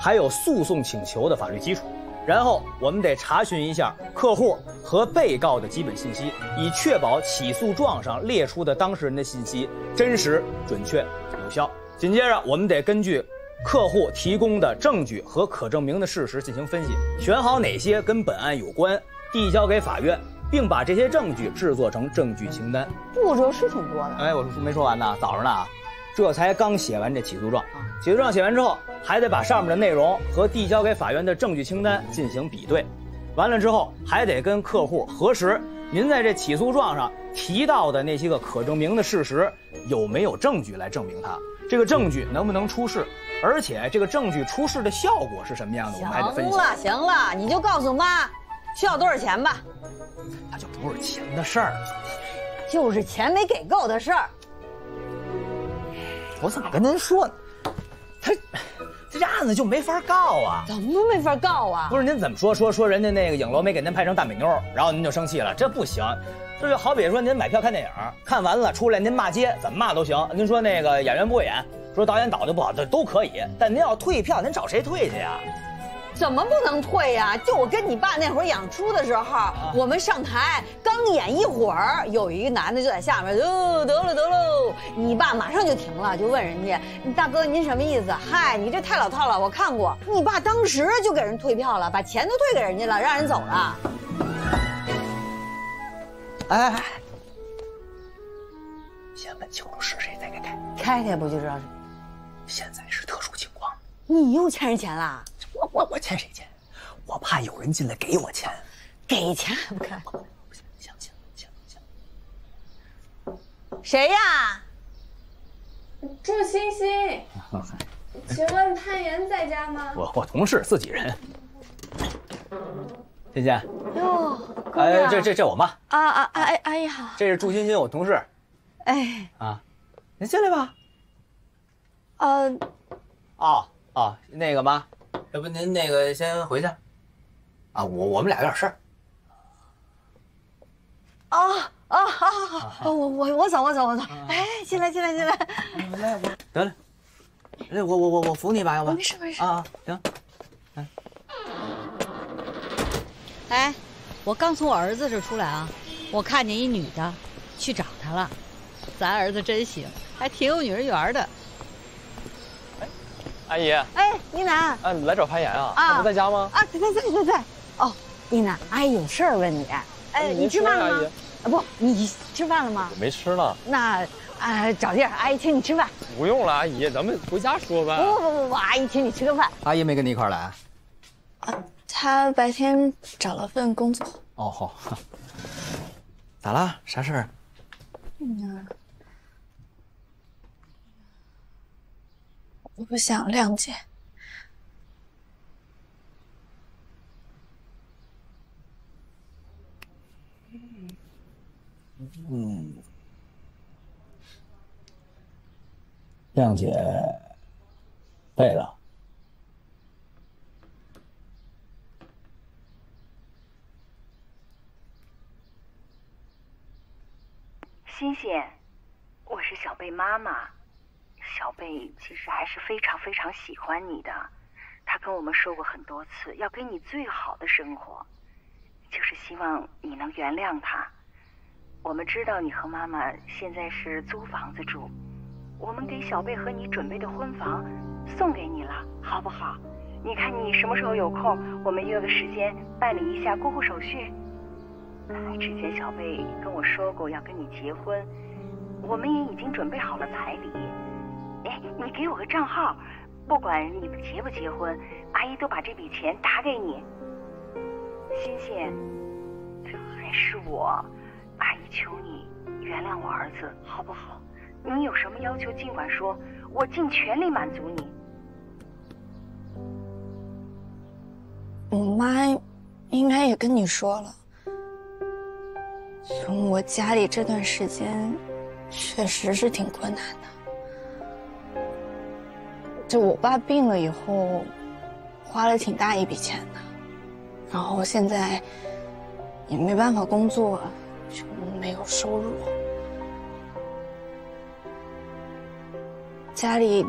还有诉讼请求的法律基础。然后我们得查询一下客户和被告的基本信息，以确保起诉状上列出的当事人的信息真实、准确、有效。紧接着我们得根据 客户提供的证据和可证明的事实进行分析，选好哪些跟本案有关，递交给法院，并把这些证据制作成证据清单。步骤是挺多的。哎，我没说完呢，早上呢啊，这才刚写完这起诉状。起诉状写完之后，还得把上面的内容和递交给法院的证据清单进行比对。完了之后，还得跟客户核实您在这起诉状上提到的那些个可证明的事实有没有证据来证明它。 这个证据能不能出示？而且这个证据出示的效果是什么样的？我们还得分析。行了，你就告诉妈，需要多少钱吧。那就不是钱的事儿，就是钱没给够的事儿。我怎么跟您说呢？他这案子就没法告啊！怎么没法告啊？不是您怎么说人家那个影楼没给您拍成大美妞，然后您就生气了，这不行。 这就好比说，您买票看电影，看完了出来您骂街，怎么骂都行。您说那个演员不会演，说导演导的不好，这都可以。但您要退票，您找谁退去呀？怎么不能退呀？就我跟你爸那会儿演出的时候，我们上台刚演一会儿，有一个男的就在下面，得了，你爸马上就停了，就问人家大哥您什么意思？嗨，你这太老套了，我看过。你爸当时就给人退票了，把钱都退给人家了，让人走了。 哎，先问清楚是谁再给开，不就知道是。现在是特殊情况，你又欠人钱啦？我欠谁钱？我怕有人进来给我钱。给钱还不敢？谁呀？祝欣欣，请问潘岩在家吗？我同事，自己人。欣欣。哟，姑娘。这我妈。阿姨好。这是祝欣欣，我同事。哎。啊，您进来吧。那个妈，要不您那个先回去。啊，我们俩有点事儿。我走。哎，进来。来，我得了，那我扶你吧，要不？没事。行，来。哎，我刚从我儿子这出来啊，我看见一女的，去找他了。咱儿子真行，还挺有女人缘的。哎，阿姨。哎，倪楠。啊，你来找潘岩啊？他不在家吗？啊，在。哦，倪楠，阿姨有事儿问你。哎，你吃饭了吗？啊不，你吃饭了吗？我没吃呢。那，找地儿，阿姨请你吃饭。不用了，阿姨，咱们回家说吧。不，阿姨请你吃个饭。阿姨没跟你一块儿来？啊，她白天找了份工作。哦吼，咋了？啥事儿？嗯，我不想谅解。嗯，谅解对了。欣欣，我是小贝妈妈。小贝其实还是非常喜欢你的，她跟我们说过很多次，要给你最好的生活，就是希望你能原谅她。我们知道你和妈妈现在是租房子住，我们给小贝和你准备的婚房送给你了，好不好？你看你什么时候有空，我们约个时间办理一下过户手续。之前小贝跟我说过要跟你结婚，我们也已经准备好了彩礼。哎，你给我个账号，不管你们结不结婚，阿姨都把这笔钱打给你。欣欣，还是我。阿姨求你原谅我儿子，好不好？你有什么要求尽管说，我尽全力满足你。我妈应该也跟你说了，从我家里这段时间确实是挺困难的。就我爸病了以后，花了挺大一笔钱的，然后现在也没办法工作。就没有收入，家里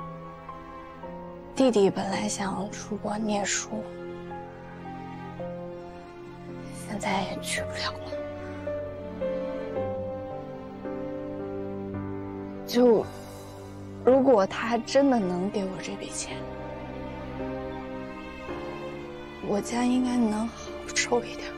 弟弟本来想出国念书，现在也去不了了。就如果他真的能给我这笔钱，我家应该能好受一点。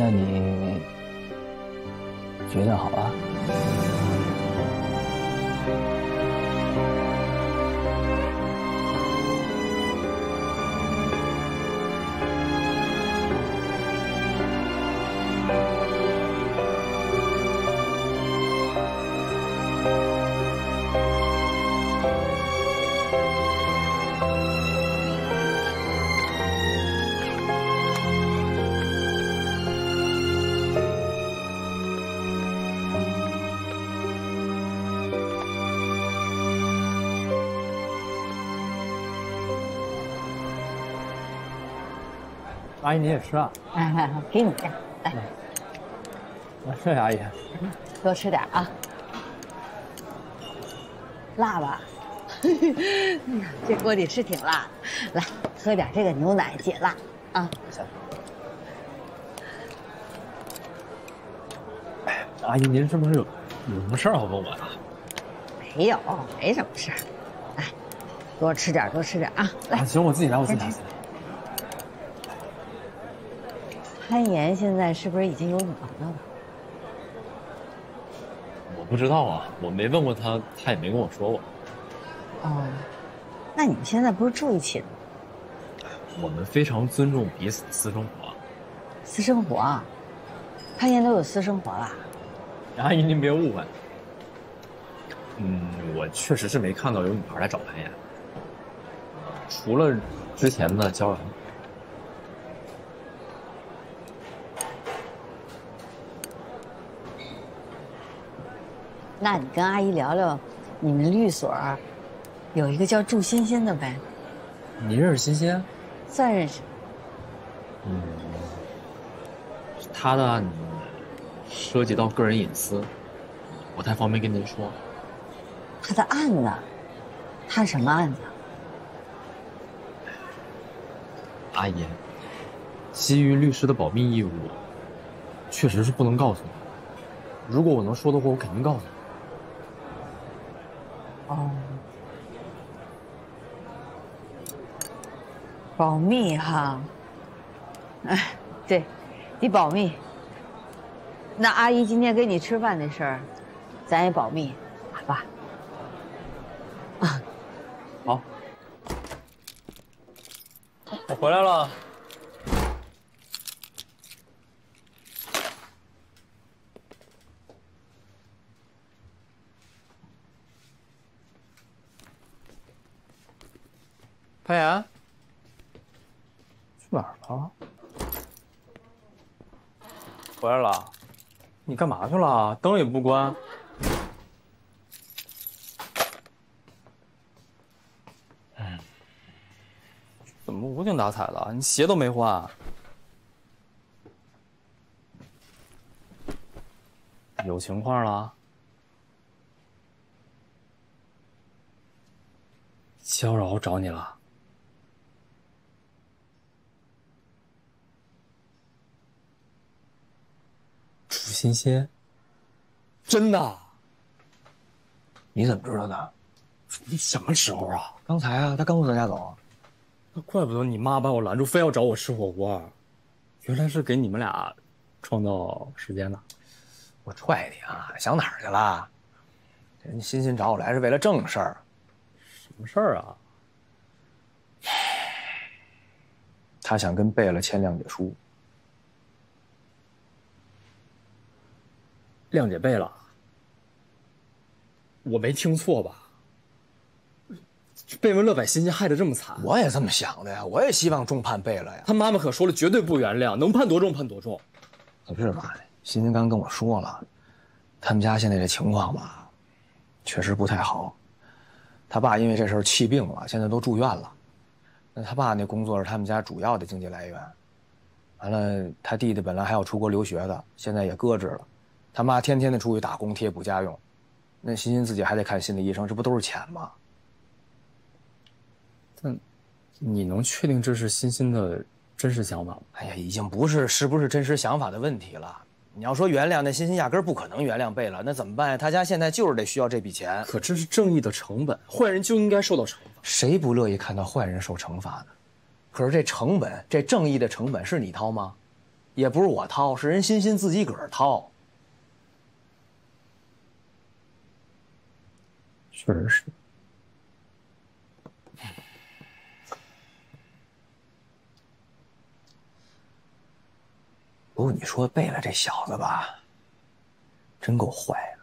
那你觉得好啊？阿姨，你也吃啊？来，给你的，来。谢谢阿姨。多吃点啊。辣吧？这锅里吃挺辣的。来，喝点这个牛奶解辣啊。行。阿姨，您是不是有什么事儿要问我呀？没有，没什么事儿。来，多吃点，多吃点啊！来，行，我自己来，我自己来。攀岩现在是不是已经有女朋友了？我不知道啊，我没问过他，他也没跟我说过。哦，那你们现在不是住一起的吗？我们非常尊重彼此的私生活。私生活？ 攀岩都有私生活了，阿姨您别误会。我确实是没看到有女孩来找攀岩，除了之前的娇然。那你跟阿姨聊聊，你们律所有一个叫祝欣欣的呗？你认识欣欣？算认识。她的。 涉及到个人隐私，不太方便跟您说。他的案子，他什么案子？阿姨，基于律师的保密义务，确实是不能告诉你。如果我能说的话，我肯定告诉你。哦，保密哈。哎，对，你保密。 那阿姨今天跟你吃饭那事儿，咱也保密，好吧？啊，好，我回来了。攀岩，去哪儿了？回来了。 你干嘛去了？灯也不关。怎么无精打采的？你鞋都没换啊。有情况了？萧饶找你了。 楚欣欣，真的？你怎么知道的？你什么时候啊？刚才啊，他刚从咱家走。那怪不得你妈把我拦住，非要找我吃火锅，原来是给你们俩创造时间的。我踹你啊！想哪儿去了？人家欣欣找我来是为了正事儿。什么事儿啊？他想跟贝勒签谅解书。 谅解贝勒，我没听错吧？被文乐把欣欣害得这么惨，我也这么想的呀，我也希望重判贝勒呀。他妈妈可说了，绝对不原谅，能判多重判多重。可不是嘛，欣欣刚跟我说了，他们家现在这情况吧，确实不太好。他爸因为这事儿气病了，现在都住院了。那他爸那工作是他们家主要的经济来源，完了，他弟弟本来还要出国留学的，现在也搁置了。 他妈天天的出去打工贴补家用，那欣欣自己还得看心理医生，这不都是钱吗？但，你能确定这是欣欣的真实想法吗？哎呀，已经不是是不是真实想法的问题了。你要说原谅，那欣欣压根不可能原谅贝勒，那怎么办呀？他家现在就是得需要这笔钱。可这是正义的成本，坏人就应该受到惩罚。谁不乐意看到坏人受惩罚呢？可是这成本，这正义的成本是你掏吗？也不是我掏，是人欣欣自己个儿掏。 确实是。不过你说贝勒这小子吧，真够坏的。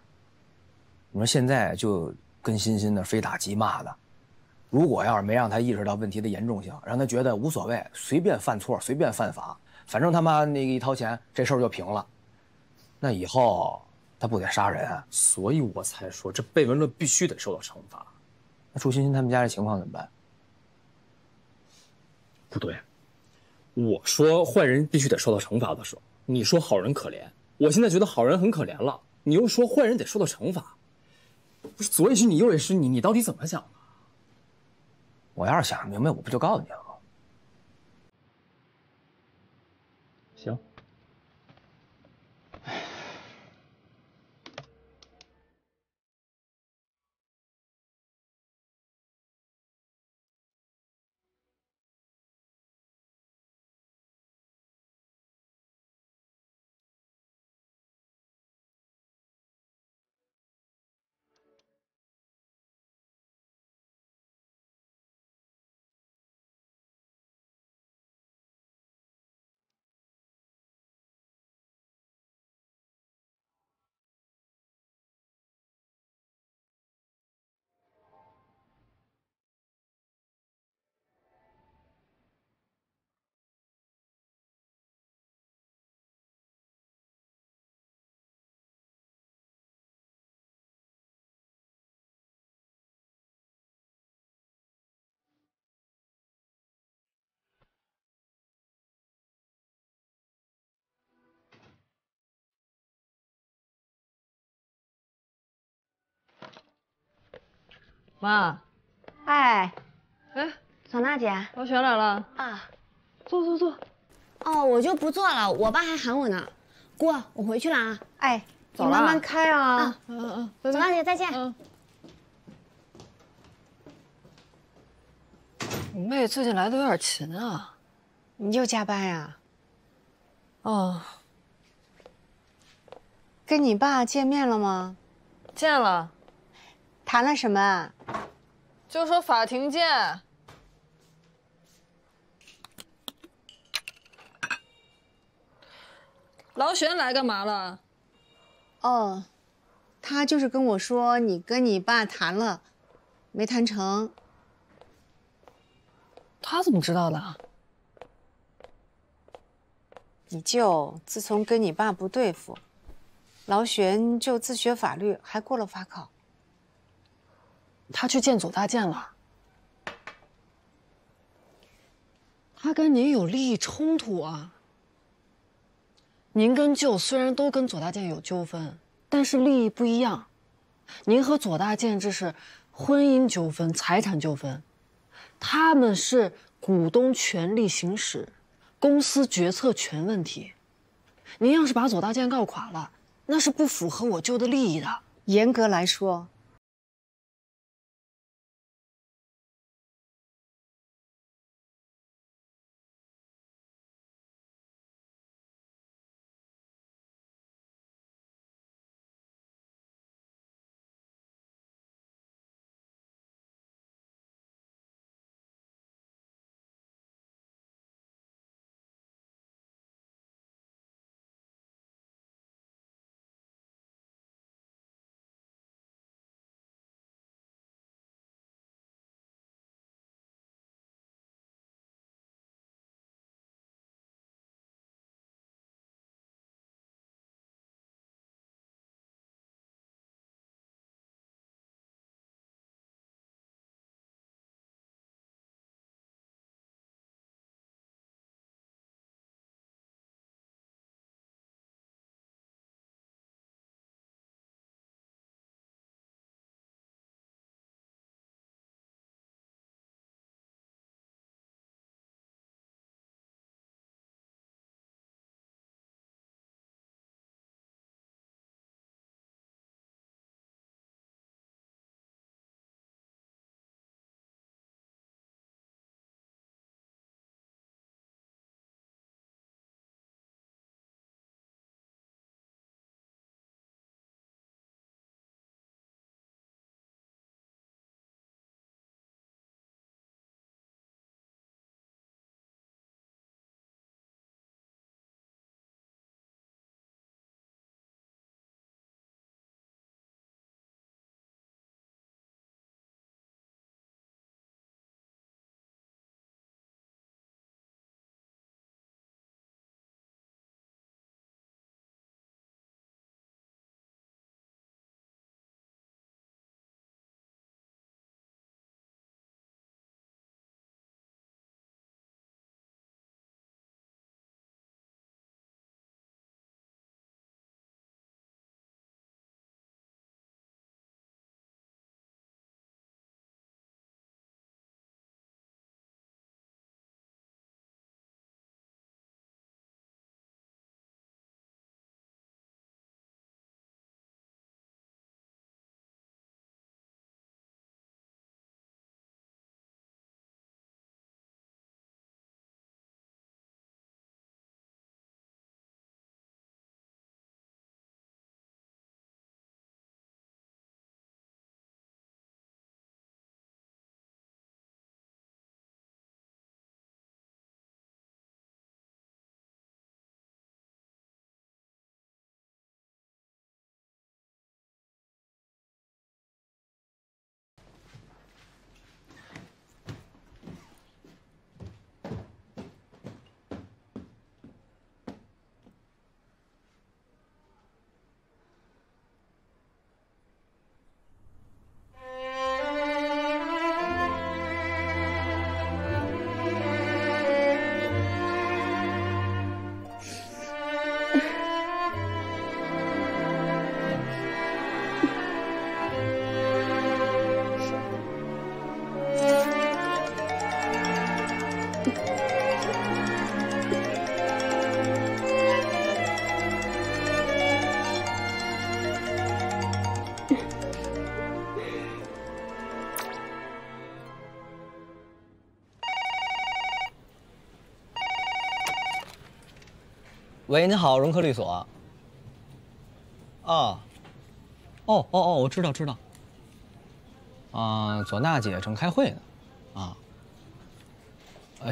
你说现在就跟欣欣那非打即骂的，如果要是没让他意识到问题的严重性，让他觉得无所谓，随便犯错，随便犯法，反正他妈那个一掏钱，这事儿就平了，那以后。 他不得杀人啊，所以我才说这贝文乐必须得受到惩罚。那祝欣欣他们家这情况怎么办？不对，我说坏人必须得受到惩罚的时候，你说好人可怜。我现在觉得好人很可怜了，你又说坏人得受到惩罚，不是左也是你，右也是你，你到底怎么想的？我要是想明白，我不就告诉你了吗？行。妈，哎，唢呐姐，老雪来了啊，坐。哦，我就不坐了，我爸还喊我呢。姑，我回去了啊。哎，走了，慢慢开啊。唢呐姐，再见。你妹最近来的有点勤啊，你又加班呀？哦，跟你爸见面了吗？见了。 谈了什么啊？就说法庭见。老雪来干嘛了？哦，他就是跟我说你跟你爸谈了，没谈成。他怎么知道的啊？你舅自从跟你爸不对付，老雪就自学法律，还过了法考。 他去见左大建了，他跟您有利益冲突啊。您跟舅虽然都跟左大建有纠纷，但是利益不一样。您和左大建这是婚姻纠纷、财产纠纷，他们是股东权利行使、公司决策权问题。您要是把左大建告垮了，那是不符合我舅的利益的。严格来说。喂，您好，融科律所。啊，哦，我知道。啊，左娜姐正开会呢。啊，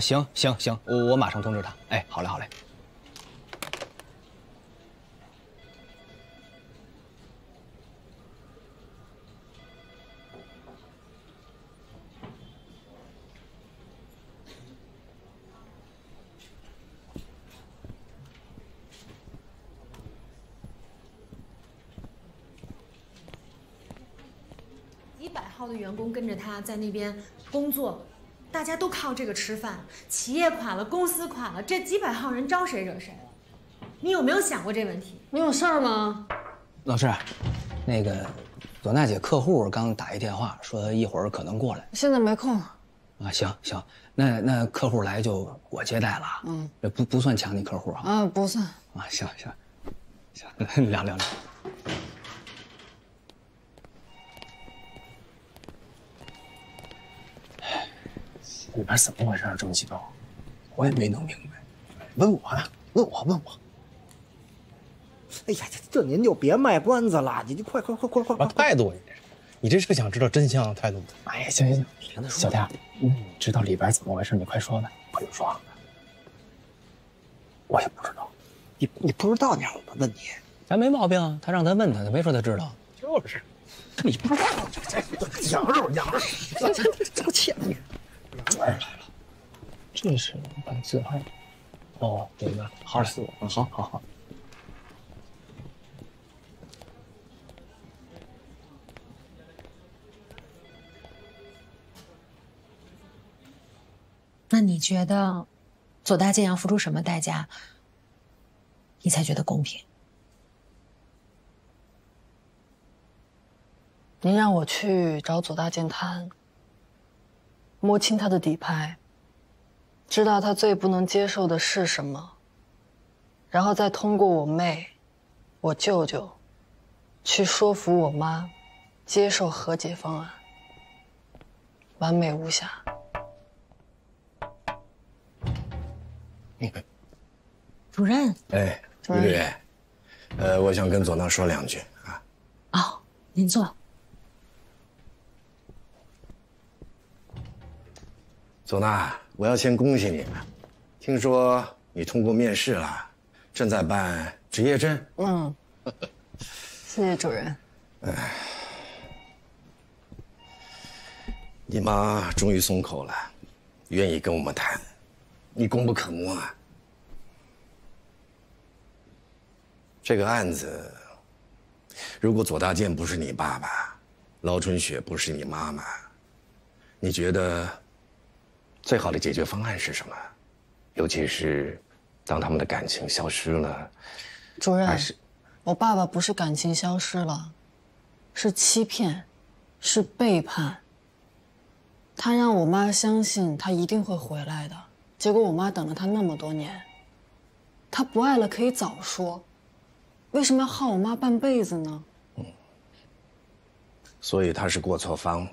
行，我马上通知她。哎，好嘞。 员工跟着他在那边工作，大家都靠这个吃饭。企业垮了，公司垮了，这几百号人招谁惹谁了？你有没有想过这问题？你有事儿吗？老师，那个左娜姐客户刚打一电话说一会儿可能过来，现在没空。啊，行，那客户来就我接待了。嗯，这不算抢你客户啊？啊，不算。啊，行，聊。 里边怎么回事？这么激动，我也没弄明白。问我。哎呀，这您就别卖关子了，你就快！什么态度？你这是想知道真相的态度吗？哎呀，行，小天，你知道里边怎么回事？你快说呗。我就说，我也不知道。你不知道，你让我问你，咱没毛病啊。他让咱问他，他没说他知道。就是，你不知道，羊肉，这欠你。 来了，这是本字号。哦，明白了，好嘞，好。那你觉得左大建要付出什么代价，你才觉得公平？您让我去找左大建谈。 摸清他的底牌，知道他最不能接受的是什么，然后再通过我妹、我舅舅，去说服我妈接受和解方案，完美无瑕。主任，哎，于主任，我想跟左娜说两句啊。哦，您坐。 左娜，我要先恭喜你，听说你通过面试了，正在办职业证。嗯，谢谢主任。哎，你妈终于松口了，愿意跟我们谈，你功不可没啊。这个案子，如果左大建不是你爸爸，劳春雪不是你妈妈，你觉得？ 最好的解决方案是什么？尤其是当他们的感情消失了，主任，我爸爸不是感情消失了，是欺骗，是背叛。他让我妈相信他一定会回来的，结果我妈等了他那么多年。他不爱了可以早说，为什么要耗我妈半辈子呢？嗯，所以他是过错方。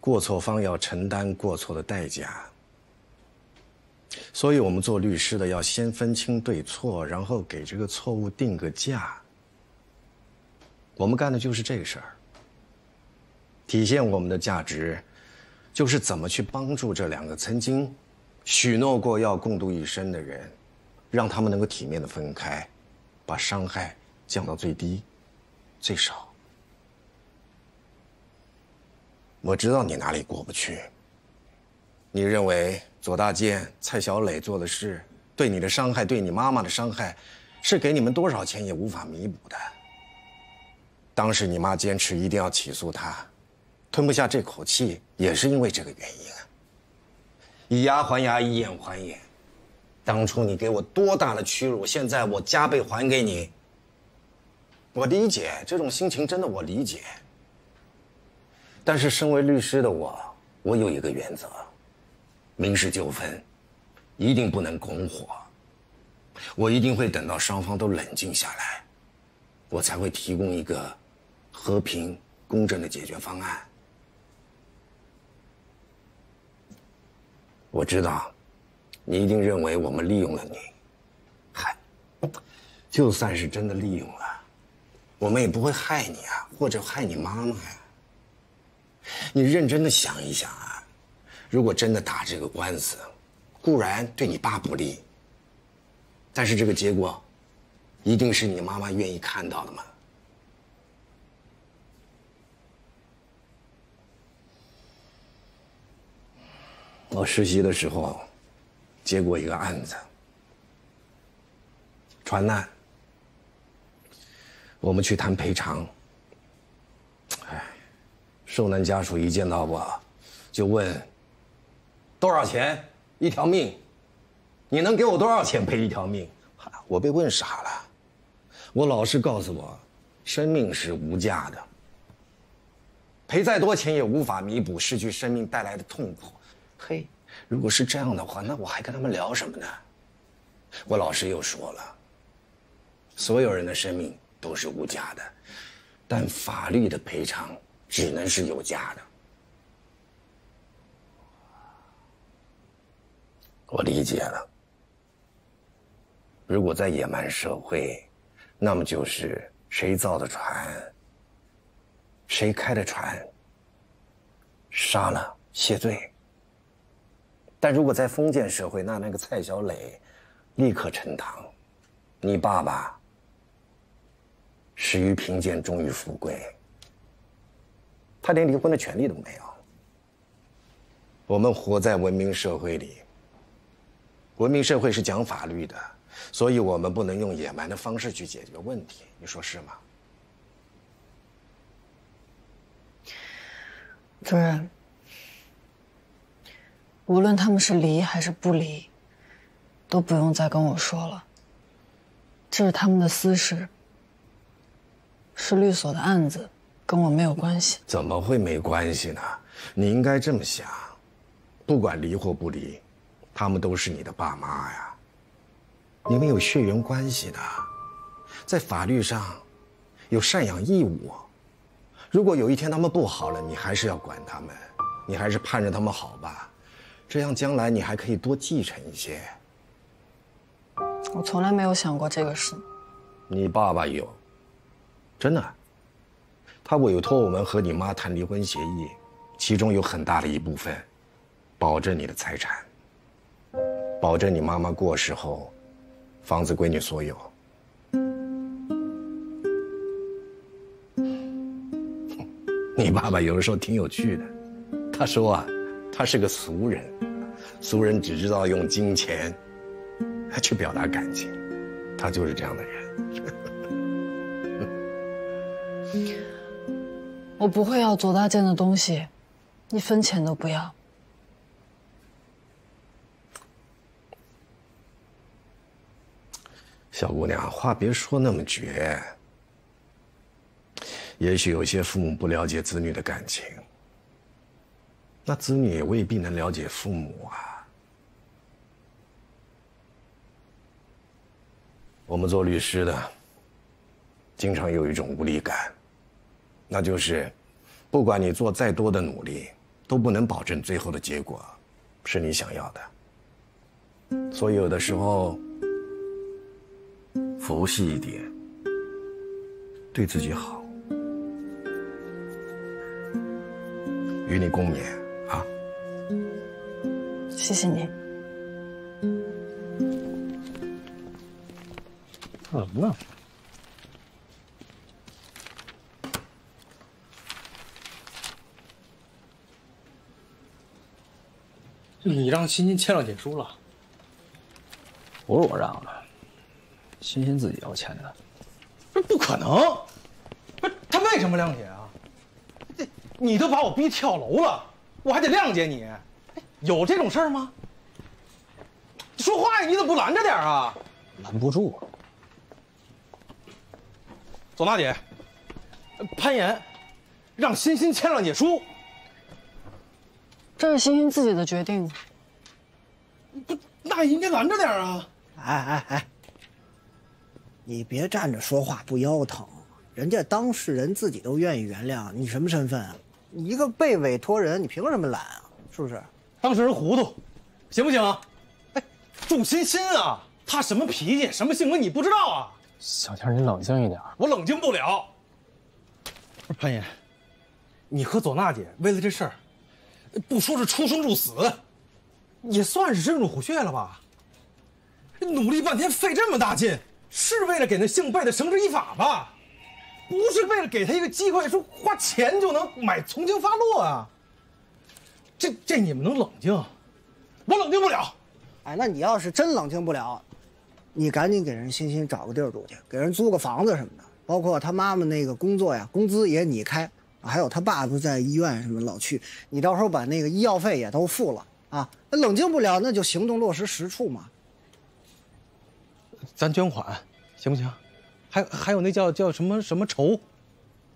过错方要承担过错的代价，所以我们做律师的要先分清对错，然后给这个错误定个价。我们干的就是这个事儿。体现我们的价值，就是怎么去帮助这两个曾经许诺过要共度一生的人，让他们能够体面的分开，把伤害降到最低、最少。 我知道你哪里过不去。你认为左大建、蔡小磊做的事，对你的伤害，对你妈妈的伤害，是给你们多少钱也无法弥补的。当时你妈坚持一定要起诉他，吞不下这口气，也是因为这个原因啊。以牙还牙，以眼还眼。当初你给我多大的屈辱，现在我加倍还给你。我理解这种心情，真的我理解。 但是，身为律师的我有一个原则：民事纠纷一定不能拱火。我一定会等到双方都冷静下来，我才会提供一个和平、公正的解决方案。我知道，你一定认为我们利用了你，嗨，就算是真的利用了，我们也不会害你啊，或者害你妈妈呀。你认真的想一想啊，如果真的打这个官司，固然对你爸不利，但是这个结果，一定是你妈妈愿意看到的吗？ 我实习的时候，接过一个案子，船难，我们去谈赔偿。哎，受难家属一见到我，就问：多少钱一条命？你能给我多少钱赔一条命？我被问傻了。我老师告诉我，生命是无价的，赔再多钱也无法弥补失去生命带来的痛苦。 嘿，如果是这样的话，那我还跟他们聊什么呢？我老师又说了，所有人的生命都是无价的，但法律的赔偿只能是有价的。我理解了。如果在野蛮社会，那么就是谁造的船，谁开的船，杀了谢罪。 但如果在封建社会，那个蔡小磊立刻沉塘。你爸爸始于贫贱，终于富贵，他连离婚的权利都没有。我们活在文明社会里，文明社会是讲法律的，所以我们不能用野蛮的方式去解决问题，你说是吗？主任。 无论他们是离还是不离，都不用再跟我说了。这是他们的私事，是律所的案子，跟我没有关系。怎么会没关系呢？你应该这么想，不管离或不离，他们都是你的爸妈呀，你们有血缘关系的，在法律上有赡养义务。如果有一天他们不好了，你还是要管他们，你还是盼着他们好吧。 这样将来你还可以多继承一些。我从来没有想过这个事。你爸爸有，真的，他委托我们和你妈谈离婚协议，其中有很大的一部分，保证你的财产，保证你妈妈过世后，房子归你所有。你爸爸有的时候挺有趣的，他说啊。 他是个俗人，俗人只知道用金钱去表达感情，他就是这样的人。我不会要左大件的东西，一分钱都不要。小姑娘，话别说那么绝。也许有些父母不了解子女的感情。 那子女也未必能了解父母啊。我们做律师的，经常有一种无力感，那就是，不管你做再多的努力，都不能保证最后的结果是你想要的。所以有的时候，佛系一点，对自己好，与你共勉。 谢谢你。怎么了？你让欣欣签了简书了？不是我让的，欣欣自己要签的。不是不可能！不是他为什么谅解啊？你都把我逼跳楼了，我还得谅解你？ 有这种事儿吗？说话呀，你怎么不拦着点啊？拦不住。左大姐，攀岩，让欣欣签谅解书。这是欣欣自己的决定。不，那应该拦着点啊！哎，你别站着说话不腰疼，人家当事人自己都愿意原谅你，什么身份啊？你一个被委托人，你凭什么拦啊？是不是？ 当事人糊涂，行不行啊？哎，祝欣欣啊，她什么脾气、什么性格你不知道啊？小天，你冷静一点。我冷静不了。不是潘爷，你和左娜姐为了这事儿，不说是出生入死，也算是深入虎穴了吧？努力半天，费这么大劲，是为了给那姓贝的绳之以法吧？不是为了给他一个机会，说花钱就能买从轻发落啊？这你们能冷静？我冷静不了。哎，那你要是真冷静不了，你赶紧给人欣欣找个地儿住去，给人租个房子什么的。包括他妈妈那个工作呀，工资也你开，还有他爸不在医院什么老去，你到时候把那个医药费也都付了啊。那冷静不了，那就行动落实实处嘛。咱捐款行不行？还有那叫什么仇，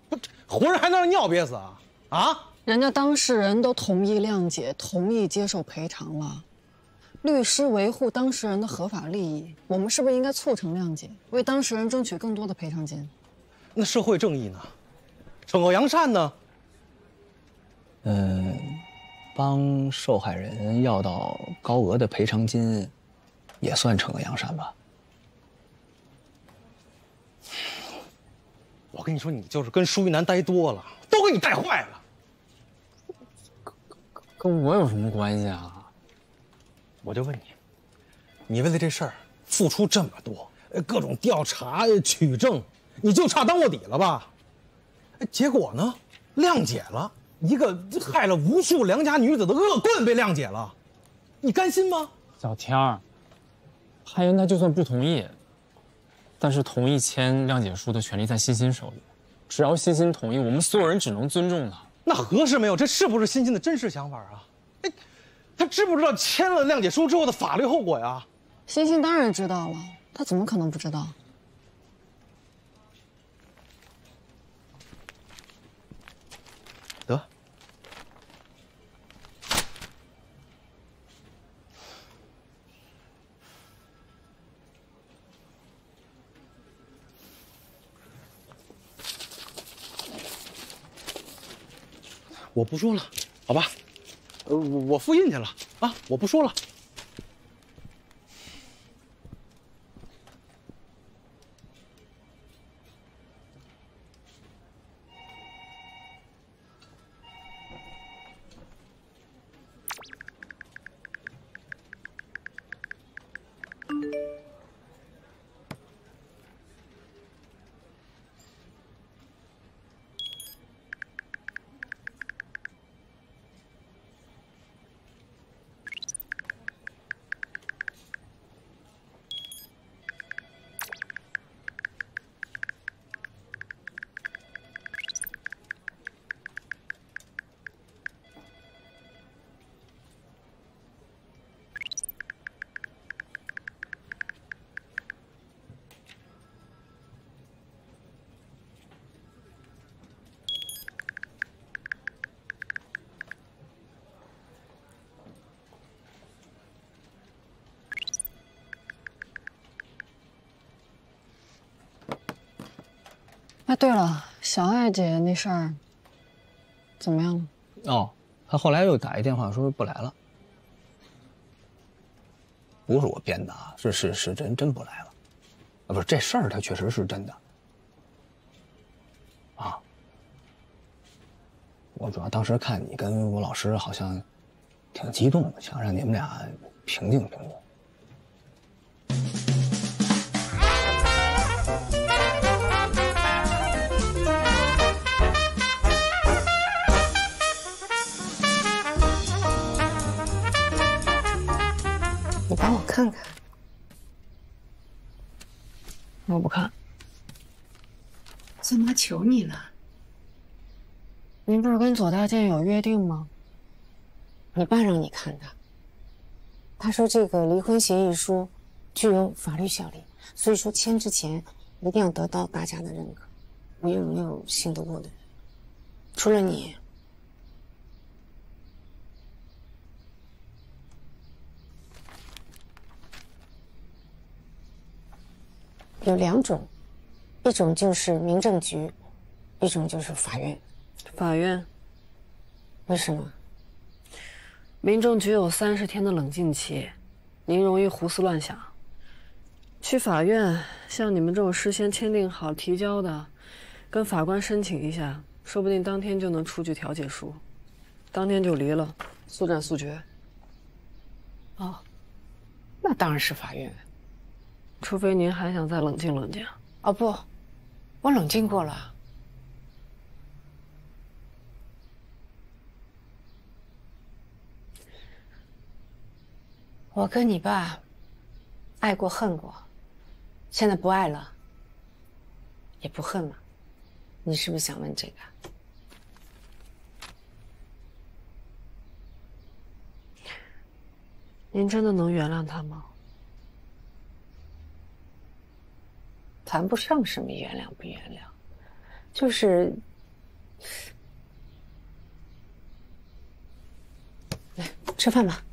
不，活人还能让尿憋死啊啊！人家当事人都同意谅解，同意接受赔偿了。律师维护当事人的合法利益，我们是不是应该促成谅解，为当事人争取更多的赔偿金？那社会正义呢？惩恶扬善呢？帮受害人要到高额的赔偿金，也算惩恶扬善吧。我跟你说，你就是跟舒玉南待多了，都给你带坏了。跟我有什么关系啊？我就问你，你为了这事儿付出这么多，各种调查取证，你就差当卧底了吧？结果呢，谅解了一个害了无数良家女子的恶棍被谅解了，你甘心吗？小天儿，潘岩他就算不同意，但是同意签谅解书的权利在欣欣手里，只要欣欣同意，我们所有人只能尊重他。那何时没有？这是不是欣欣的真实想法啊？哎。他知不知道签了谅解书之后的法律后果呀？欣欣当然知道了，他怎么可能不知道？得，我不说了，好吧？我复印去了啊！我不说了。哎，对了，小艾姐那事儿怎么样了？哦，她后来又打一电话说不来了。不是我编的啊，是真不来了。啊，不是这事儿，她确实是真的。啊，我主要当时看你跟我老师好像挺激动的，想让你们俩平静平静。帮我看看，我不看。三妈求你了，您不是跟左大建有约定吗？你爸让你看的，他说这个离婚协议书具有法律效力，所以说签之前一定要得到大家的认可，没有信得过的人，除了你。有两种，一种就是民政局，一种就是法院。法院？为什么？民政局有30天的冷静期，您容易胡思乱想。去法院，像你们这种事先签订好提交的，跟法官申请一下，说不定当天就能出具调解书，当天就离了，速战速决。哦，那当然是法院。除非您还想再冷静冷静。哦不，我冷静过了。 我跟你爸爱过恨过，现在不爱了，也不恨了。你是不是想问这个？您真的能原谅他吗？谈不上什么原谅不原谅，就是来吃饭吧。